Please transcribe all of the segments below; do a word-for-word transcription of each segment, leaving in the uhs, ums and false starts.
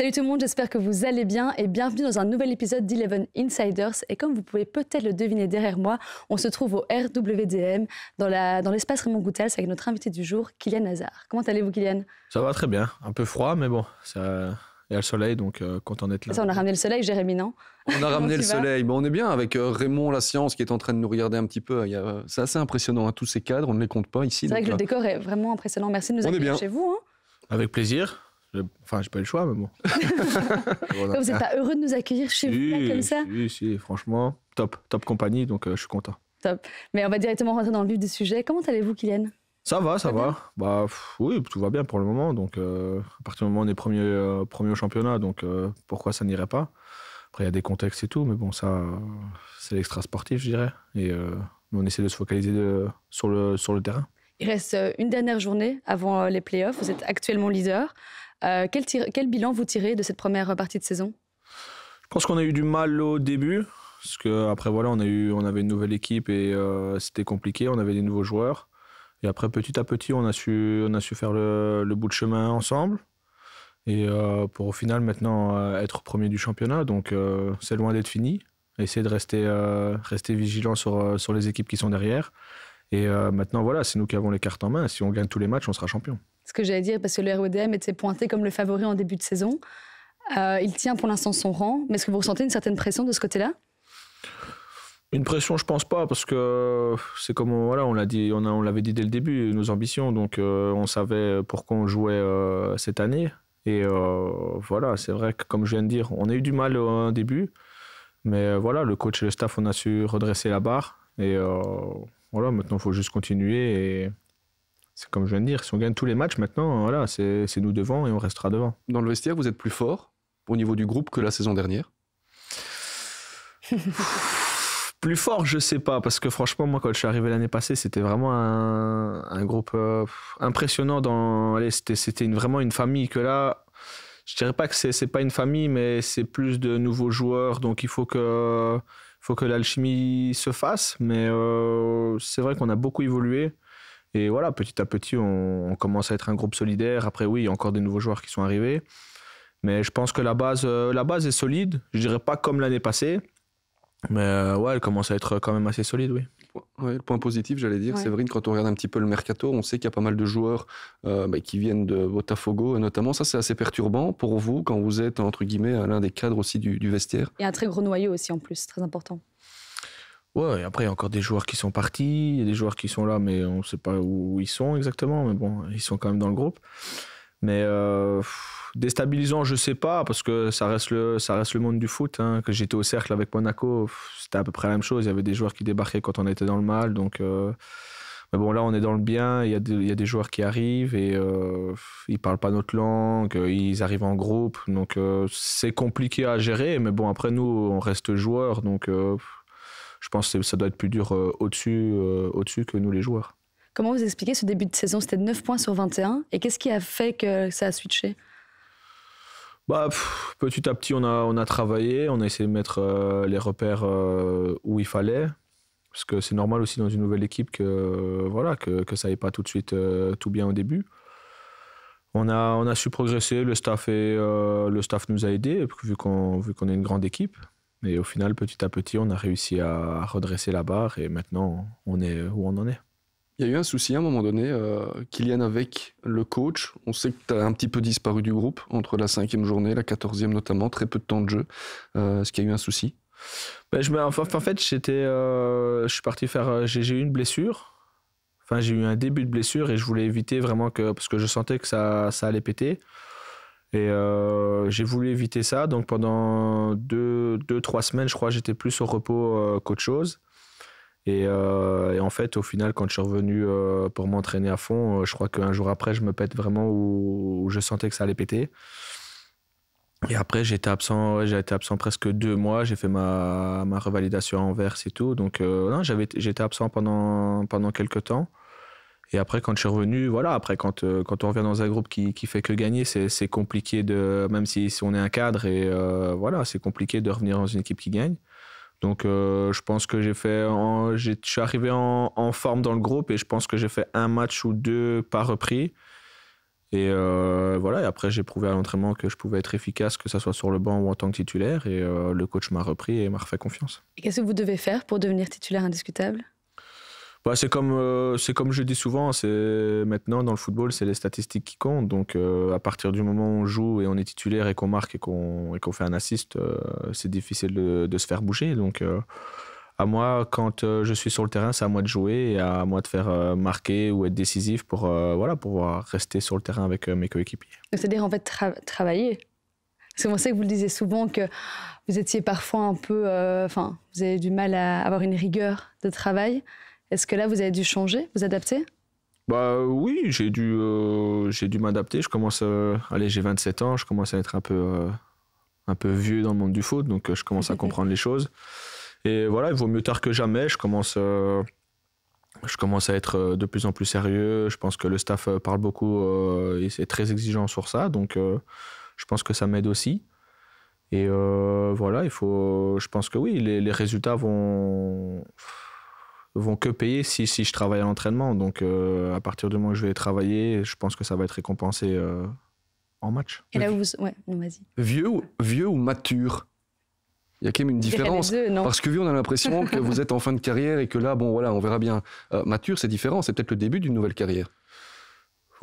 Salut tout le monde, j'espère que vous allez bien et bienvenue dans un nouvel épisode d'Eleven Insiders. Et comme vous pouvez peut-être le deviner derrière moi, on se trouve au R W D M dans la, dans l'espace Raymond Gouttals avec notre invité du jour, Kylian Hazard. Comment allez-vous, Kylian? Ça va très bien, un peu froid mais bon, ça... il y a le soleil donc euh, content d'être là. Ça, on a ramené le soleil, Jérémie, non? On a ramené le soleil, ben, on est bien avec euh, Raymond, la science qui est en train de nous regarder un petit peu. Euh, C'est assez impressionnant, hein, tous ces cadres, on ne les compte pas ici. C'est vrai que là, le décor est vraiment impressionnant, merci de nous accueillir chez vous. Hein. Avec plaisir. Enfin, j'ai pas eu le choix, mais bon. Voilà. Vous n'êtes pas heureux de nous accueillir chez si, vous, là, comme ça? Oui, si, si, franchement, top, top compagnie, donc euh, je suis content. Top. Mais on va directement rentrer dans le vif du sujet. Comment allez-vous, Kylian? Ça va, ça, ça va. Bah, pff, oui, tout va bien pour le moment. Donc, euh, à partir du moment où on est premier, euh, premier au championnat, donc euh, pourquoi ça n'irait pas? Après, il y a des contextes et tout, mais bon, ça, euh, c'est l'extra sportif, je dirais. Et euh, on essaie de se focaliser de, sur, le, sur le terrain. Il reste une dernière journée avant les playoffs. Vous êtes actuellement leader. Euh, quel, quel bilan vous tirez de cette première partie de saison? Je pense qu'on a eu du mal au début, parce qu'après voilà, on, a eu, on avait une nouvelle équipe et euh, c'était compliqué, on avait des nouveaux joueurs. Et après, petit à petit, on a su, on a su faire le, le bout de chemin ensemble, et euh, pour au final maintenant euh, être premier du championnat, donc euh, c'est loin d'être fini. Essayer de rester, euh, rester vigilant sur, sur les équipes qui sont derrière. Et euh, maintenant, voilà, c'est nous qui avons les cartes en main. Si on gagne tous les matchs, on sera champion. Ce que j'allais dire, parce que le R W D M était pointé comme le favori en début de saison. Euh, il tient pour l'instant son rang. Mais est-ce que vous ressentez une certaine pression de ce côté-là? Une pression, je ne pense pas, parce que c'est comme on, voilà, on l'a dit, on, on l'avait dit dès le début, nos ambitions. Donc, euh, on savait pourquoi on jouait euh, cette année. Et euh, voilà, c'est vrai que, comme je viens de dire, on a eu du mal au début. Mais euh, voilà, le coach et le staff, on a su redresser la barre. Et... Euh, voilà, maintenant, il faut juste continuer. Et c'est comme je viens de dire, si on gagne tous les matchs, maintenant, voilà, c'est nous devant et on restera devant. Dans le vestiaire, vous êtes plus fort au niveau du groupe que la saison dernière? Plus fort, je ne sais pas. Parce que franchement, moi, quand je suis arrivé l'année passée, c'était vraiment un, un groupe euh, impressionnant. Dans... C'était vraiment une famille que là... Je ne dirais pas que ce n'est pas une famille, mais c'est plus de nouveaux joueurs. Donc, il faut que... Il faut que l'alchimie se fasse, mais euh, c'est vrai qu'on a beaucoup évolué. Et voilà, petit à petit, on, on commence à être un groupe solidaire. Après, oui, il y a encore des nouveaux joueurs qui sont arrivés. Mais je pense que la base, euh, la base est solide. Je ne dirais pas comme l'année passée, mais euh, ouais, elle commence à être quand même assez solide, oui. Ouais, le point positif, j'allais dire, ouais. Séverine, quand on regarde un petit peu le mercato, on sait qu'il y a pas mal de joueurs euh, bah, qui viennent de Botafogo, notamment. Ça, c'est assez perturbant pour vous quand vous êtes, entre guillemets, l'un des cadres aussi du, du vestiaire. Et un très gros noyau aussi, en plus, très important. Ouais, et après, il y a encore des joueurs qui sont partis, il y a des joueurs qui sont là, mais on ne sait pas où ils sont exactement, mais bon, ils sont quand même dans le groupe. Mais euh, déstabilisant, je ne sais pas, parce que ça reste le, ça reste le monde du foot. Hein. Quand j'étais au Cercle avec Monaco, c'était à peu près la même chose. Il y avait des joueurs qui débarquaient quand on était dans le mal. Donc, euh, mais bon, là, on est dans le bien. Il y a, de, il y a des joueurs qui arrivent et euh, ils ne parlent pas notre langue. Ils arrivent en groupe. Donc, euh, c'est compliqué à gérer. Mais bon, après, nous, on reste joueurs. Donc, euh, je pense que ça doit être plus dur euh, au-dessus euh, au-dessus que nous, les joueurs. Comment vous expliquez ce début de saison? C'était neuf points sur vingt et un. Et qu'est-ce qui a fait que ça a switché? Bah, pff, petit à petit, on a, on a travaillé. On a essayé de mettre euh, les repères euh, où il fallait. Parce que c'est normal aussi dans une nouvelle équipe que, euh, voilà, que, que ça n'aille pas tout de suite euh, tout bien au début. On a, on a su progresser. Le staff, est, euh, le staff nous a aidés, vu qu'on vu qu'on est une grande équipe. Et au final, petit à petit, on a réussi à redresser la barre. Et maintenant, on est où on en est. Il y a eu un souci à un moment donné, euh, Kylian avec le coach. On sait que tu as un petit peu disparu du groupe, entre la cinquième journée, la quatorzième notamment, très peu de temps de jeu. Euh, Est-ce qu'il y a eu un souci? ben, je, enfin, En fait, j'étais, euh, je suis parti faire... J'ai eu une blessure, enfin j'ai eu un début de blessure et je voulais éviter vraiment que... Parce que je sentais que ça, ça allait péter. Et euh, j'ai voulu éviter ça, donc pendant deux, deux, trois semaines, je crois, j'étais plus au repos euh, qu'autre chose. Et, euh, et en fait, au final, quand je suis revenu euh, pour m'entraîner à fond, euh, je crois qu'un jour après, je me pète vraiment où, où je sentais que ça allait péter. Et après, j'ai été absent, ouais, j'ai été absent presque deux mois. J'ai fait ma, ma revalidation à Anvers et tout. Donc, euh, non, j'avais, j'étais absent pendant, pendant quelques temps. Et après, quand je suis revenu, voilà, après, quand, euh, quand on revient dans un groupe qui ne fait que gagner, c'est compliqué, de, même si, si on est un cadre, et euh, voilà, c'est compliqué de revenir dans une équipe qui gagne. Donc, euh, je pense que j'ai fait. En, je suis arrivé en, en forme dans le groupe et je pense que j'ai fait un match ou deux pas repris. Et euh, voilà, et après j'ai prouvé à l'entraînement que je pouvais être efficace, que ça soit sur le banc ou en tant que titulaire, et euh, le coach m'a repris et m'a refait confiance. Et qu'est-ce que vous devez faire pour devenir titulaire indiscutable ? Bah, c'est comme, euh, c'est comme je dis souvent, c'est... maintenant dans le football, c'est les statistiques qui comptent. Donc euh, à partir du moment où on joue et on est titulaire et qu'on marque et qu'on, et qu'on fait un assist, euh, c'est difficile de, de se faire bouger. Donc euh, à moi, quand euh, je suis sur le terrain, c'est à moi de jouer et à moi de faire euh, marquer ou être décisif pour euh, voilà, pouvoir rester sur le terrain avec euh, mes coéquipiers. C'est-à-dire en fait tra- travailler. Parce que moi, c'est que vous le disiez souvent que vous étiez parfois un peu... Euh, enfin, vous avez du mal à avoir une rigueur de travail. Est-ce que là, vous avez dû changer, vous adapter ? Bah oui, j'ai dû, euh, j'ai dû m'adapter. Je commence, euh, allez, j'ai vingt-sept ans, je commence à être un peu, euh, un peu vieux dans le monde du foot, donc euh, je commence à comprendre les choses. Et voilà, il vaut mieux tard que jamais. Je commence, euh, je commence à être de plus en plus sérieux. Je pense que le staff parle beaucoup euh, et c'est très exigeant sur ça, donc euh, je pense que ça m'aide aussi. Et euh, voilà, il faut, je pense que oui, les, les résultats vont... vont que payer si, si je travaille à l'entraînement. Donc, euh, à partir du moment où je vais travailler, je pense que ça va être récompensé euh, en match. Et là où vous... Ouais, vas-y. Vieux, vieux ou mature ? Il y a quand même une différence. Deux, parce que vieux, on a l'impression que vous êtes en fin de carrière et que là, bon, voilà, on verra bien. Euh, mature, c'est différent. C'est peut-être le début d'une nouvelle carrière.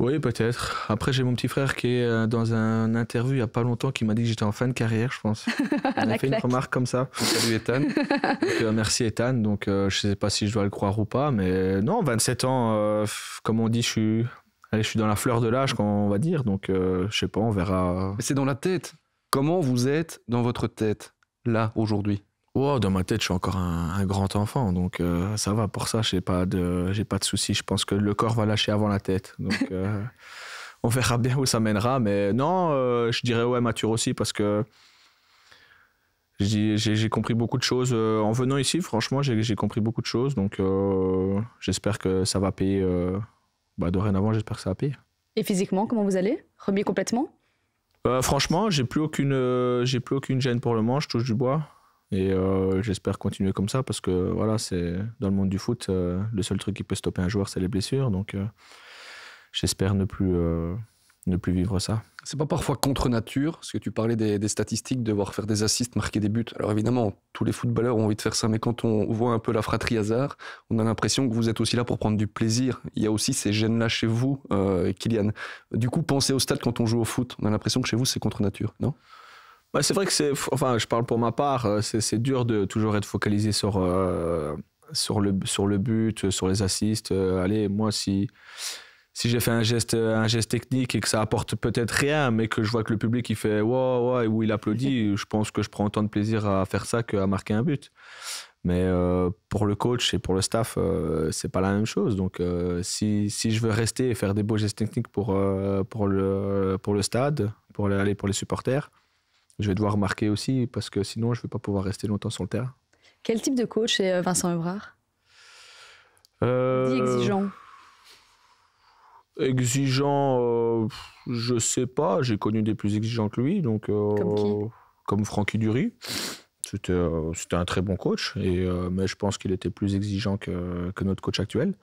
Oui, peut-être. Après, j'ai mon petit frère qui est dans un interview il n'y a pas longtemps qui m'a dit que j'étais en fin de carrière, je pense. Il a fait claque. Une remarque comme ça. Salut Ethan. Donc, euh, merci Ethan. Donc, euh, je ne sais pas si je dois le croire ou pas, mais non, vingt-sept ans, euh, comme on dit, je suis, allez, je suis dans la fleur de l'âge, on va dire. Donc, euh, je ne sais pas, on verra. Mais c'est dans la tête. Comment vous êtes dans votre tête, là, aujourd'hui ? Wow, dans ma tête, je suis encore un, un grand enfant, donc euh, ça va. Pour ça, je n'ai pas de, j'ai pas de soucis. Je pense que le corps va lâcher avant la tête. Donc, euh, on verra bien où ça mènera. Mais non, euh, je dirais ouais, mature aussi, parce que j'ai, j'ai, j'ai compris beaucoup de choses. En venant ici, franchement, j'ai, j'ai compris beaucoup de choses. Donc, euh, j'espère que ça va payer. Euh, bah, dorénavant, j'espère que ça va payer. Et physiquement, comment vous allez ? Remis complètement ? euh, Franchement, je n'ai plus aucune, euh, j'ai plus aucune gêne pour le moment. Je touche du bois. Et euh, j'espère continuer comme ça parce que voilà, c'est, dans le monde du foot, euh, le seul truc qui peut stopper un joueur, c'est les blessures. Donc euh, j'espère ne plus, euh, ne plus vivre ça. C'est pas parfois contre nature, parce que tu parlais des, des statistiques, devoir faire des assists, marquer des buts. Alors évidemment, tous les footballeurs ont envie de faire ça, mais quand on voit un peu la fratrie Hazard, on a l'impression que vous êtes aussi là pour prendre du plaisir. Il y a aussi ces gènes-là chez vous, euh, Kylian. Du coup, pensez au stade quand on joue au foot. On a l'impression que chez vous, c'est contre nature, non ? Bah c'est vrai que c'est, enfin, je parle pour ma part, c'est, c'est dur de toujours être focalisé sur, euh, sur, le, sur le but, sur les assists. Euh, allez, moi, si, si j'ai fait un geste, un geste technique et que ça apporte peut-être rien, mais que je vois que le public il fait wow, wow, et où il applaudit, je pense que je prends autant de plaisir à faire ça qu'à marquer un but. Mais euh, pour le coach et pour le staff, euh, c'est pas la même chose. Donc, euh, si, si je veux rester et faire des beaux gestes techniques pour, euh, pour, le, pour le stade, pour, aller pour les supporters, je vais devoir marquer aussi, parce que sinon, je ne vais pas pouvoir rester longtemps sur le terrain. Quel type de coach est Vincent Euvrard ? euh, Dit exigeant. Exigeant, euh, je ne sais pas. J'ai connu des plus exigeants que lui. Donc, euh, comme qui ? Comme Franck Dury. C'était, euh, c'était un très bon coach, et, euh, mais je pense qu'il était plus exigeant que, que notre coach actuel.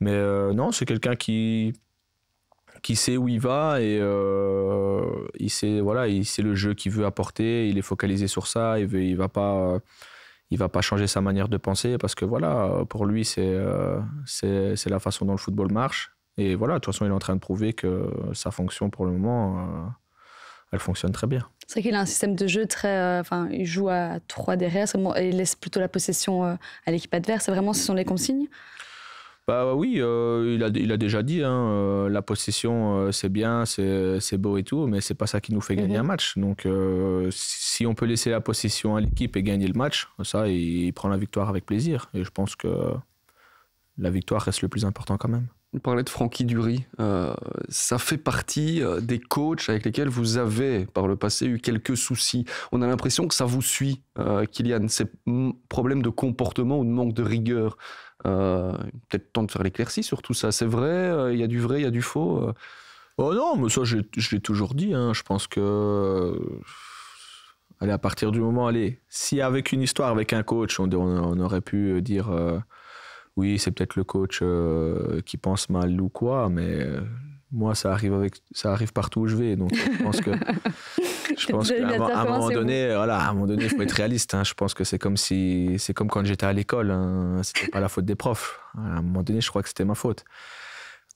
Mais euh, non, c'est quelqu'un qui... qui sait où il va et euh, il sait voilà il sait le jeu qu'il veut apporter, il est focalisé sur ça, il veut, il va pas il va pas changer sa manière de penser parce que voilà pour lui c'est euh, c'est c'est la façon dont le football marche et voilà de toute façon il est en train de prouver que sa fonction pour le moment euh, elle fonctionne très bien. C'est vrai qu'il a un système de jeu très euh, enfin il joue à trois derrière et il laisse plutôt la possession euh, à l'équipe adverse, c'est vraiment ce sont les consignes. Bah oui, euh, il, a, il a déjà dit, hein, euh, la possession, euh, c'est bien, c'est, c'est beau et tout, mais c'est pas ça qui nous fait gagner mmh. un match. Donc, euh, si on peut laisser la possession à l'équipe et gagner le match, ça, il, il prend la victoire avec plaisir. Et je pense que la victoire reste le plus important quand même. On parlait de Francky Dury. Euh, ça fait partie des coachs avec lesquels vous avez, par le passé, eu quelques soucis. On a l'impression que ça vous suit, euh, Kylian, ces problèmes de comportement ou de manque de rigueur. Euh, peut-être temps de faire l'éclaircie sur tout ça. C'est vrai, il y a du vrai, il y a du faux. Oh non, mais ça, je, je l'ai toujours dit. Hein. Je pense que... Allez, à partir du moment... Allez, si avec une histoire, avec un coach, on, on aurait pu dire... Euh, oui, c'est peut-être le coach euh, qui pense mal ou quoi, mais moi, ça arrive, avec, ça arrive partout où je vais. Donc, je pense que, je pense qu'à un, un moment donné, voilà, à un moment donné, il faut être réaliste. Hein. Je pense que c'est comme si, c'est comme quand j'étais à l'école. Hein. C'était pas la faute des profs. À un moment donné, je crois que c'était ma faute.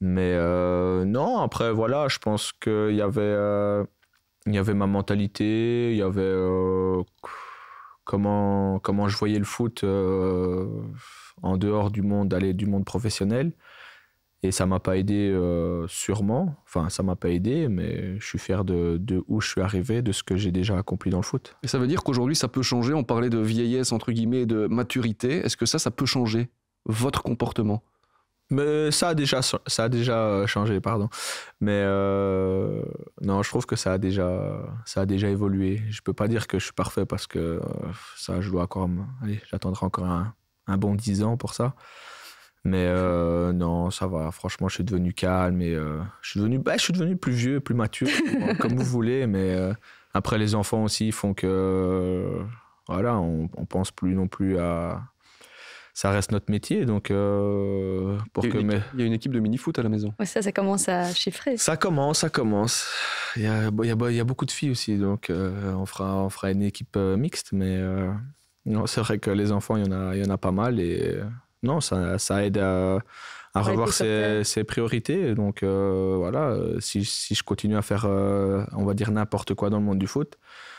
Mais euh, non, après, voilà, je pense qu'il y avait, euh, il y avait ma mentalité, il y avait euh, comment, comment je voyais le foot euh, en dehors du monde, aller du monde professionnel. Et ça ne m'a pas aidé euh, sûrement, enfin ça ne m'a pas aidé, mais je suis fier de, de où je suis arrivé, de ce que j'ai déjà accompli dans le foot. Et ça veut dire qu'aujourd'hui ça peut changer, on parlait de vieillesse entre guillemets, de maturité, est-ce que ça, ça peut changer votre comportement? Mais ça a déjà, ça a déjà changé, pardon. Mais euh, non, je trouve que ça a déjà, ça a déjà évolué. Je ne peux pas dire que je suis parfait parce que euh, ça, je dois encore, allez, j'attendrai encore un, un bon dix ans pour ça. Mais euh, non, ça va. Franchement, je suis devenu calme et euh, je suis devenu, bah, je suis devenu plus vieux, plus mature, comme vous voulez. Mais euh, après, les enfants aussi font que, euh, voilà, on, on pense plus non plus à. Ça reste notre métier, donc euh, pour il que. Mes... Il y a une équipe de mini-foot à la maison. Ouais, ça, ça commence à chiffrer. Ça commence, ça commence. Il y a, il y a, il y a beaucoup de filles aussi, donc euh, on fera, on fera une équipe euh, mixte. Mais euh, non, c'est vrai que les enfants, il y en a, il y en a pas mal et. Non, ça, ça aide à, à ouais, revoir ses, ses priorités. Donc euh, voilà, si, si je continue à faire, euh, on va dire, n'importe quoi dans le monde du foot,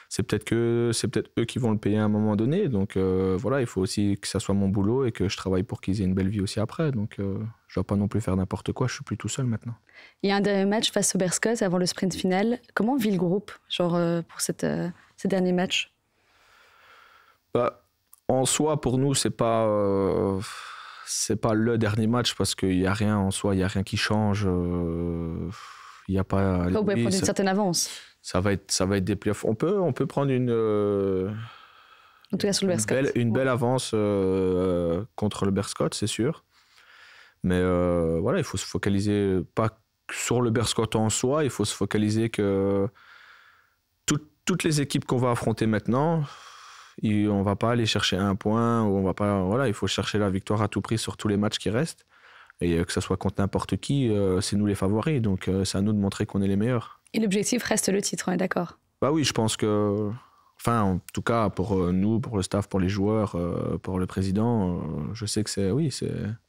c'est peut-être que c'est peut-être eux qui vont le payer à un moment donné. Donc euh, voilà, il faut aussi que ça soit mon boulot et que je travaille pour qu'ils aient une belle vie aussi après. Donc euh, je ne dois pas non plus faire n'importe quoi, je ne suis plus tout seul maintenant. Il y a un dernier match face au Beerschot avant le sprint final. Comment vit le groupe genre, euh, pour cette, euh, ces derniers matchs? Bah, en soi, pour nous, ce n'est pas... Euh, c'est pas le dernier match parce qu'il n'y a rien en soi, il n'y a rien qui change. Il euh, n'y a pas... Vous pouvez prendre une certaine avance. Ça va être, ça va être des playoffs. On peut, on peut prendre une... Euh, en tout cas sur le Beerschot. Une belle, une ouais. belle avance euh, contre le Beerschot, c'est sûr. Mais euh, voilà, il faut se focaliser pas sur le Beerschot en soi, il faut se focaliser que tout, toutes les équipes qu'on va affronter maintenant... Et on ne va pas aller chercher un point, ou on va pas, voilà, il faut chercher la victoire à tout prix sur tous les matchs qui restent. Et que ce soit contre n'importe qui, euh, c'est nous les favoris. Donc euh, c'est à nous de montrer qu'on est les meilleurs. Et l'objectif reste le titre, on est d'accord? Bah oui, je pense que... Enfin, en tout cas, pour nous, pour le staff, pour les joueurs, euh, pour le président, euh, je sais que c'est oui,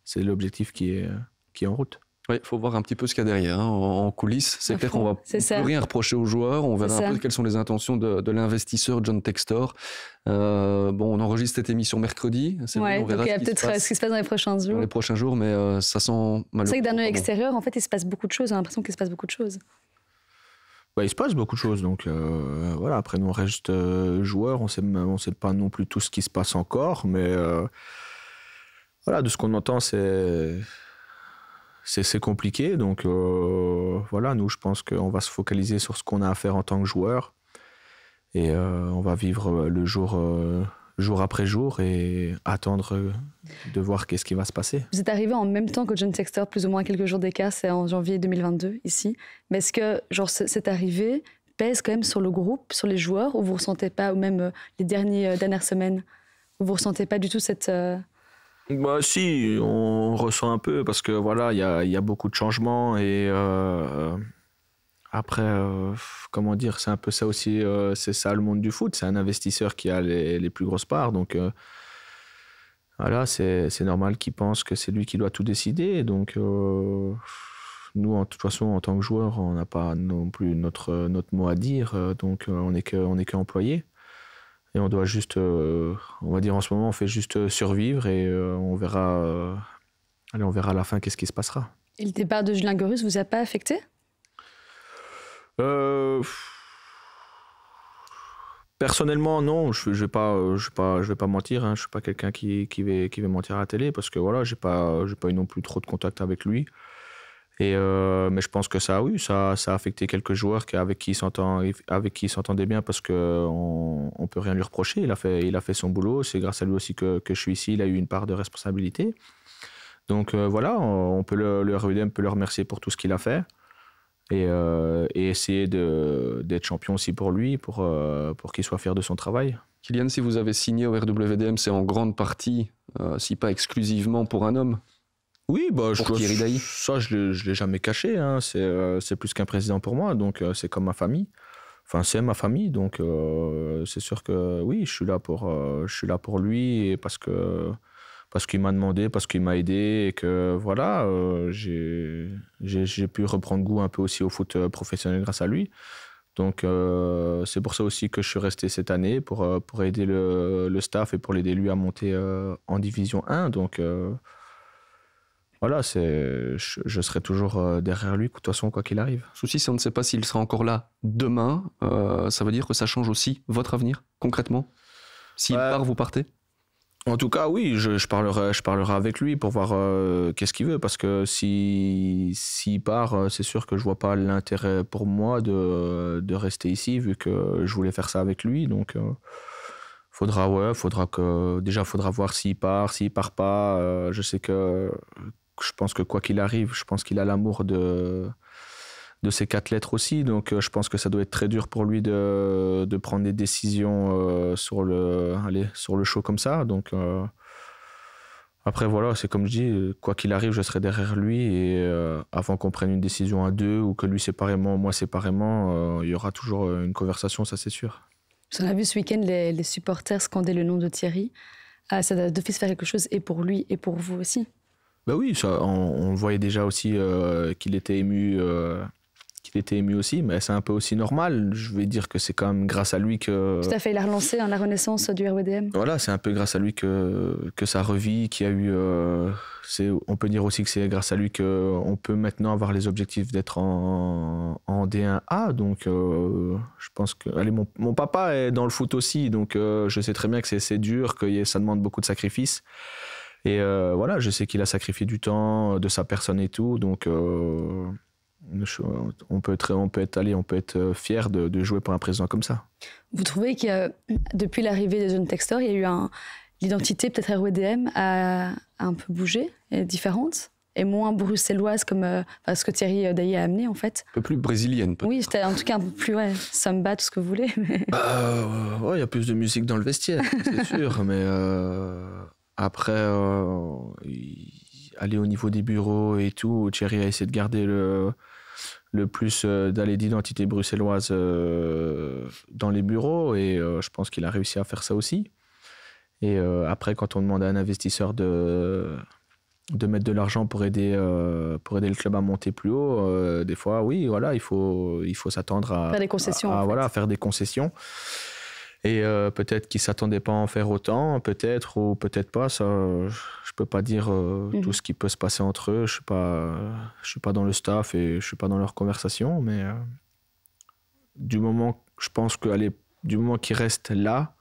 c'est l'objectif qui est, qui est en route. Oui, il faut voir un petit peu ce qu'il y a derrière. Hein. En, en coulisses, c'est clair qu'on ne va plus rien reprocher aux joueurs. On verra un peu quelles sont les intentions de, de l'investisseur John Textor. Euh, bon, on enregistre cette émission mercredi. Ouais, donc il y a peut-être ce qui se passe dans les prochains jours. Dans les prochains jours, mais euh, ça sent malheureux. C'est vrai que d'un œil extérieur, en fait, il se passe beaucoup de choses. On a l'impression qu'il se passe beaucoup de choses. Bah, il se passe beaucoup de choses. Donc euh, voilà, après, nous, on reste euh, joueurs. On ne sait pas non plus tout ce qui se passe encore. Mais euh, voilà, de ce qu'on entend, c'est... C'est compliqué, donc euh, voilà, nous, je pense qu'on va se focaliser sur ce qu'on a à faire en tant que joueur et euh, on va vivre le jour, euh, jour après jour et attendre de voir qu'est-ce qui va se passer. Vous êtes arrivé en même temps que John Textor, plus ou moins quelques jours d'écart, c'est en janvier deux mille vingt-deux ici. Mais est-ce que genre, cette arrivée pèse quand même sur le groupe, sur les joueurs, ou vous ne ressentez pas, ou même les derniers, dernières semaines, où vous ne ressentez pas du tout cette... Euh... Bah, si, on ressent un peu parce que voilà, il y a, y a beaucoup de changements et euh, après, euh, comment dire, c'est un peu ça aussi, euh, c'est ça le monde du foot, c'est un investisseur qui a les, les plus grosses parts, donc euh, voilà, c'est normal qu'il pense que c'est lui qui doit tout décider, donc euh, nous, en toute façon, en tant que joueur, on n'a pas non plus notre, notre mot à dire, donc on n'est que, on n'est qu'employé. Et on doit juste, euh, on va dire en ce moment, on fait juste survivre et euh, on verra, euh, allez, on verra à la fin qu'est-ce qui se passera. Et le départ de Julien Gorus vous a pas affecté? euh, Personnellement, non. Je, je vais pas, je vais pas, je vais pas mentir. Hein. Je suis pas quelqu'un qui, qui va, qui va mentir à la télé parce que voilà, j'ai pas, j'ai pas eu non plus trop de contact avec lui. Et euh, mais je pense que ça, oui, ça, ça a affecté quelques joueurs avec qui il s'entendait bien parce qu'on ne peut rien lui reprocher. Il a fait, il a fait son boulot. C'est grâce à lui aussi que, que je suis ici. Il a eu une part de responsabilité. Donc euh, voilà, on peut le, le R W D M peut le remercier pour tout ce qu'il a fait et, euh, et essayer d'être champion aussi pour lui, pour, euh, pour qu'il soit fier de son travail. Kylian, si vous avez signé au R W D M, c'est en grande partie, euh, si pas exclusivement, pour un homme? Oui, bah, pour je, Kyri Daï. Ça, je ne l'ai jamais caché. Hein. C'est euh, plus qu'un président pour moi, donc euh, c'est comme ma famille. Enfin, c'est ma famille, donc euh, c'est sûr que oui, je suis là pour, euh, je suis là pour lui et parce que... Parce qu'il m'a demandé, parce qu'il m'a aidé et que voilà, euh, j'ai, j'ai, j'ai pu reprendre goût un peu aussi au foot professionnel grâce à lui. Donc euh, c'est pour ça aussi que je suis resté cette année pour, pour aider le, le staff et pour l'aider lui à monter euh, en Division un. Donc euh, voilà, c'est, je, je serai toujours derrière lui de toute façon quoi qu'il arrive. Souci, si on ne sait pas s'il sera encore là demain, euh, ça veut dire que ça change aussi votre avenir concrètement. S'il ouais. part, vous partez ? En tout cas, oui, je, je, parlerai, je parlerai avec lui pour voir euh, qu'est-ce qu'il veut. Parce que s'il si, si part, c'est sûr que je ne vois pas l'intérêt pour moi de, de rester ici, vu que je voulais faire ça avec lui. Donc, euh, faudra, ouais, faudra que, déjà, il faudra voir s'il part, s'il ne part pas. Euh, je sais que je pense que quoi qu'il arrive, je pense qu'il a l'amour de... de ces quatre lettres aussi, donc euh, je pense que ça doit être très dur pour lui de, de prendre des décisions euh, sur, le, allez, sur le show comme ça, donc euh, après voilà, c'est comme je dis, quoi qu'il arrive je serai derrière lui et euh, avant qu'on prenne une décision à deux ou que lui séparément, moi séparément, euh, il y aura toujours une conversation, ça c'est sûr. On a vu ce week-end les, les supporters scander le nom de Thierry, ah, ça doit d'office faire quelque chose et pour lui et pour vous aussi. Ben oui, ça, on, on voyait déjà aussi euh, qu'il était ému euh, qu'il était ému aussi, mais c'est un peu aussi normal. Je vais dire que c'est quand même grâce à lui que... Tout à fait, il a relancé hein, la renaissance du R W D M. Voilà, c'est un peu grâce à lui que, que ça revit, qu'il y a eu... Euh, on peut dire aussi que c'est grâce à lui qu'on peut maintenant avoir les objectifs d'être en, en D un A. Donc, euh, je pense que... Allez, mon, mon papa est dans le foot aussi, donc euh, je sais très bien que c'est dur, que ça demande beaucoup de sacrifices. Et euh, voilà, je sais qu'il a sacrifié du temps, de sa personne et tout, donc... Euh, On peut être, on peut être, allez, on peut être fier de, de jouer pour un président comme ça. Vous trouvez que depuis l'arrivée de John Textor, il y a eu un, l'identité peut-être R W D M a, a un peu bougé, est différente et moins bruxelloise comme euh, enfin, ce que Thierry Dailly a amené en fait. Un peu plus brésilienne peut-être. Oui, en tout cas un peu plus ouais, samba, tout ce que vous voulez. Mais... Euh, ouais, il y a plus de musique dans le vestiaire, c'est sûr, mais euh, après. Euh, y... aller au niveau des bureaux et tout, Thierry a essayé de garder le, le plus euh, d'aller d'identité bruxelloise euh, dans les bureaux et euh, je pense qu'il a réussi à faire ça aussi. Et euh, après, quand on demande à un investisseur de, de mettre de l'argent pour aider, euh, pour aider le club à monter plus haut, euh, des fois, oui, voilà, il faut, il faut s'attendre à faire des concessions. À, à, en fait. Voilà, à faire des concessions. Et euh, peut-être qu'ils ne s'attendaient pas à en faire autant, peut-être ou peut-être pas. Ça, je ne peux pas dire euh, mmh. tout ce qui peut se passer entre eux. Je ne suis pas dans le staff et je ne suis pas dans leur conversation. Mais euh, du moment, je pense que allez, du moment qu'ils restent là,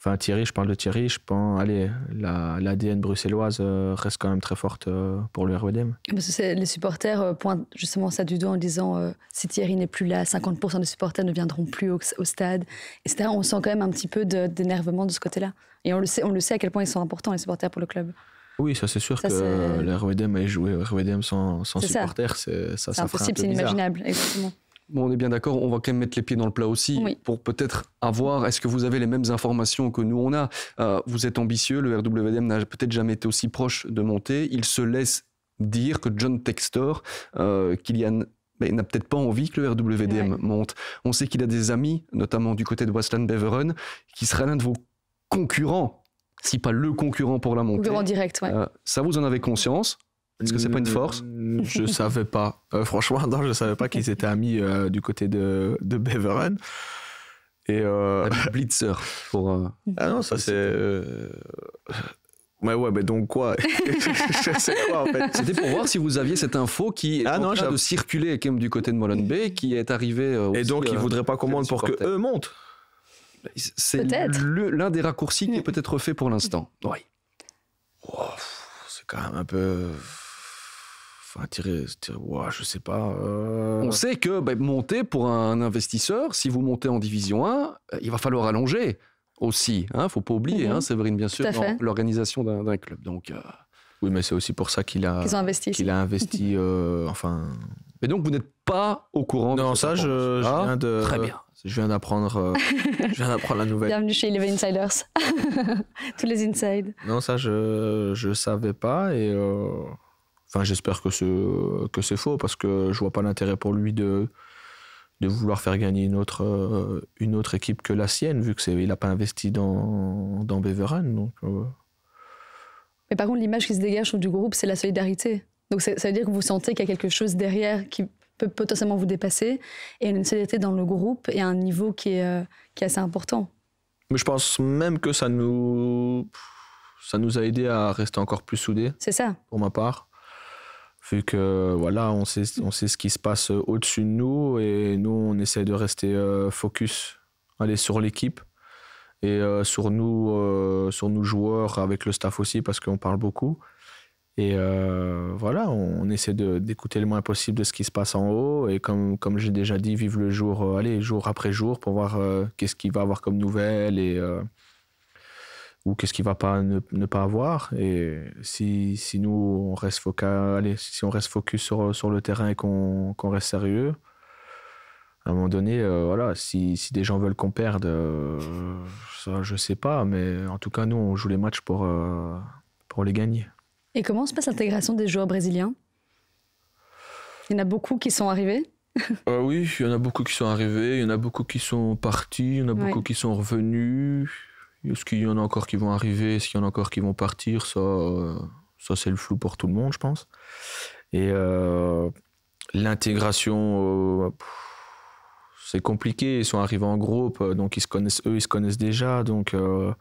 enfin Thierry, je parle de Thierry, je pense, allez, la, l'A D N bruxelloise euh, reste quand même très forte euh, pour le R W D M. Parce que les supporters euh, pointent justement ça du doigt en disant euh, si Thierry n'est plus là, cinquante pour cent des supporters ne viendront plus au, au stade, et cetera. On sent quand même un petit peu de, d'énervement de ce côté-là. Et on le sait, on le sait à quel point ils sont importants, les supporters, pour le club. Oui, ça c'est sûr ça, que c'est... le R W D M a joué le R W D M sans, sans c'est supporters, ça. C'est, ça, c'est ça impossible, c'est inimaginable, exactement. Bon, on est bien d'accord, on va quand même mettre les pieds dans le plat aussi oui. pour peut-être avoir, est-ce que vous avez les mêmes informations que nous on a euh, vous êtes ambitieux, le R W D M n'a peut-être jamais été aussi proche de monter, il se laisse dire que John Textor, euh, Kylian ben, n'a peut-être pas envie que le R W D M ouais. monte. On sait qu'il a des amis, notamment du côté de Waasland-Beveren, qui sera l'un de vos concurrents, si pas le concurrent pour la montée. Concurrent direct, ouais. Euh, ça vous en avez conscience ? Est-ce que c'est pas une force ? Je savais pas. Euh, franchement, non, je savais pas qu'ils étaient amis euh, du côté de, de Beveren. Et euh... Blitzer pour. Euh... Ah non, ça c'est. Euh... Mais ouais, mais donc quoi ? Je sais quoi en fait. C'était pour voir si vous aviez cette info qui est ah en non, train j'av... de circuler quand même du côté de Molenbeek, qui est arrivée. Euh, aussi, et donc ils euh, voudraient pas qu'on monte pour que eux montent. C'est le, l'un des raccourcis qui est peut-être fait pour l'instant. Oui. Wow, c'est quand même un peu. Enfin, tirer, tirer, wow, je sais pas. Euh... On sait que bah, monter pour un investisseur, si vous montez en Division un, il va falloir allonger aussi. Il hein, ne faut pas oublier, mmh. hein, Séverine, bien sûr, dans l'organisation d'un, d'un club. Donc, euh... oui, mais c'est aussi pour ça qu'il a investi. Qu'il a investi euh, enfin... Mais donc, vous n'êtes pas au courant non, de ça, je, je viens de... Très bien. Je viens d'apprendre, euh, je viens d'apprendre la nouvelle. Bienvenue chez Eleven Insiders. Tous les insides. Non, ça, je ne savais pas. Et... Euh... Enfin, j'espère que c'est, que c'est faux, parce que je vois pas l'intérêt pour lui de, de vouloir faire gagner une autre, une autre équipe que la sienne, vu qu'il n'a pas investi dans, dans Beveren. Donc, euh... Mais par contre, l'image qui se dégage du groupe, c'est la solidarité. Donc ça, ça veut dire que vous sentez qu'il y a quelque chose derrière qui peut potentiellement vous dépasser, et une solidarité dans le groupe et à un niveau qui est, euh, qui est assez important. Mais je pense même que ça nous, ça nous a aidé à rester encore plus soudés. C'est ça. Pour ma part. Vu que, voilà, on sait, on sait ce qui se passe au-dessus de nous, et nous, on essaie de rester euh, focus, aller sur l'équipe et euh, sur, nous, euh, sur nous joueurs, avec le staff aussi, parce qu'on parle beaucoup. Et euh, voilà, on, on essaie de, d'écouter le moins possible de ce qui se passe en haut. Et comme, comme j'ai déjà dit, vivre le jour, euh, allez, jour après jour, pour voir euh, qu'est-ce qu'il va avoir comme nouvelle, et, euh, ou qu'est-ce qu'il ne va pas ne, ne pas avoir. Et si, si nous, on reste, foca, allez, si on reste focus sur, sur le terrain et qu'on, qu'on reste sérieux, à un moment donné, euh, voilà, si, si des gens veulent qu'on perde, euh, ça, je ne sais pas. Mais en tout cas, nous, on joue les matchs pour, euh, pour les gagner. Et comment se passe l'intégration des joueurs brésiliens? Il y en a beaucoup qui sont arrivés. euh, oui, il y en a beaucoup qui sont arrivés, il y en a beaucoup qui sont partis, il y en a ouais. beaucoup qui sont revenus. Est-ce qu'il y en a encore qui vont arriver? Est-ce qu'il y en a encore qui vont partir? Ça, euh, ça c'est le flou pour tout le monde, je pense. Et euh, l'intégration, euh, pff, c'est compliqué. Ils sont arrivés en groupe, donc ils se connaissent, eux, ils se connaissent déjà, donc... Euh,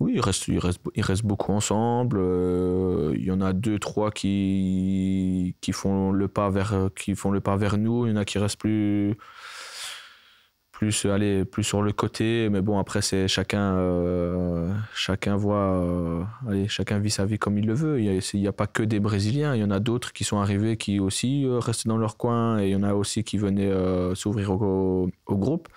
Oui, ils restent, ils, restent, ils restent beaucoup ensemble. Euh, il y en a deux, trois qui, qui, font le pas vers, qui font le pas vers nous. Il y en a qui restent plus, plus, allez, plus sur le côté. Mais bon, après, c'est chacun, euh, chacun voit, euh, allez, chacun vit sa vie comme il le veut. Il n'y a, a pas que des Brésiliens. Il y en a d'autres qui sont arrivés, qui aussi euh, restaient dans leur coin. Et il y en a aussi qui venaient euh, s'ouvrir au, au groupe.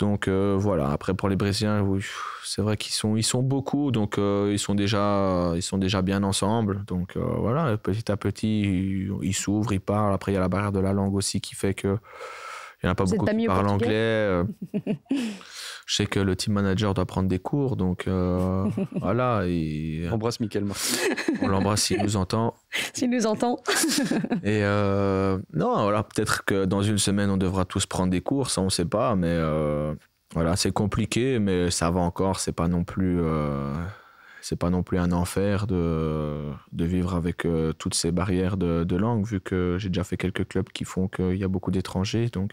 Donc euh, voilà, après pour les Brésiliens, oui, c'est vrai qu'ils sont, ils sont beaucoup, donc euh, ils, sont déjà, ils sont déjà bien ensemble. Donc euh, voilà, petit à petit, ils, ils s'ouvrent, ils parlent. Après, il y a la barrière de la langue aussi qui fait qu'il n'y en a pas Vous beaucoup qui parlent anglais. Je sais que le team manager doit prendre des cours, donc euh, voilà. Et... On embrasse Michael Martin. On l'embrasse s'il nous entend. S'il nous entend. Et euh, non, voilà, peut-être que dans une semaine, on devra tous prendre des cours, ça on ne sait pas, mais euh, voilà, c'est compliqué, mais ça va encore, c'est pas non plus, euh, c'est pas non plus un enfer de, de vivre avec euh, toutes ces barrières de, de langue, vu que j'ai déjà fait quelques clubs qui font qu'il y a beaucoup d'étrangers, donc...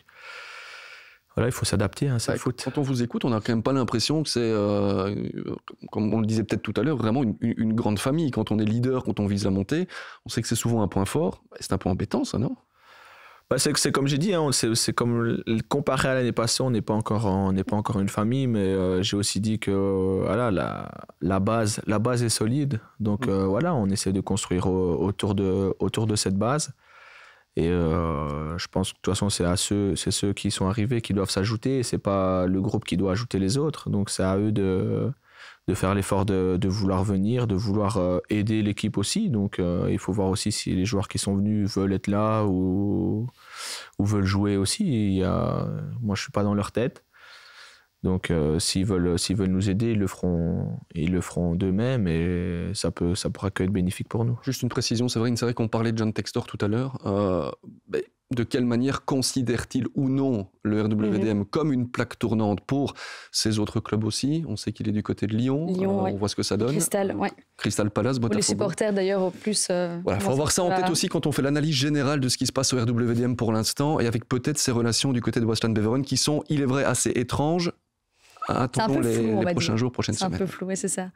Voilà, il faut s'adapter, hein, c'est le foot. Quand on vous écoute, on n'a quand même pas l'impression que c'est, euh, comme on le disait peut-être tout à l'heure, vraiment une, une grande famille. Quand on est leader, quand on vise la montée, on sait que c'est souvent un point fort. C'est un peu embêtant, ça, non? Bah, c'est, c'est comme j'ai dit, hein, c'est, c'est comme comparé à l'année passée, on n'est pas encore, on n'est pas encore une famille, mais euh, j'ai aussi dit que voilà, la, la base, la base est solide. Donc mmh. euh, voilà, on essaie de construire au, autour de, autour de cette base. Et euh, je pense que de toute façon, c'est, à ceux, c'est ceux qui sont arrivés qui doivent s'ajouter. Ce n'est pas le groupe qui doit ajouter les autres. Donc, c'est à eux de, de faire l'effort de, de vouloir venir, de vouloir aider l'équipe aussi. Donc, euh, il faut voir aussi si les joueurs qui sont venus veulent être là ou, ou veulent jouer aussi. Il y a, moi, je ne suis pas dans leur tête. Donc, euh, s'ils, veulent, s'ils veulent nous aider, ils le feront, ils le feront d'eux-mêmes, et ça peut, ça pourra que être bénéfique pour nous. Juste une précision, c'est vrai, c'est vrai qu'on parlait de John Textor tout à l'heure. Euh, bah, de quelle manière considère-t-il ou non le R W D M mmh. comme une plaque tournante pour ses autres clubs aussi? On sait qu'il est du côté de Lyon, Lyon euh, ouais. on voit ce que ça donne. Crystal, ouais. Crystal Palace, Botafogo. Les supporters d'ailleurs au plus... Euh, voilà, il faut avoir ça en tête aussi quand on fait l'analyse générale de ce qui se passe au R W D M pour l'instant, et avec peut-être ces relations du côté de Waasland-Beveren qui sont, il est vrai, assez étranges. Attendons les, flou, les prochains dire. jours, prochaines semaines. C'est un peu flou, oui, c'est ça.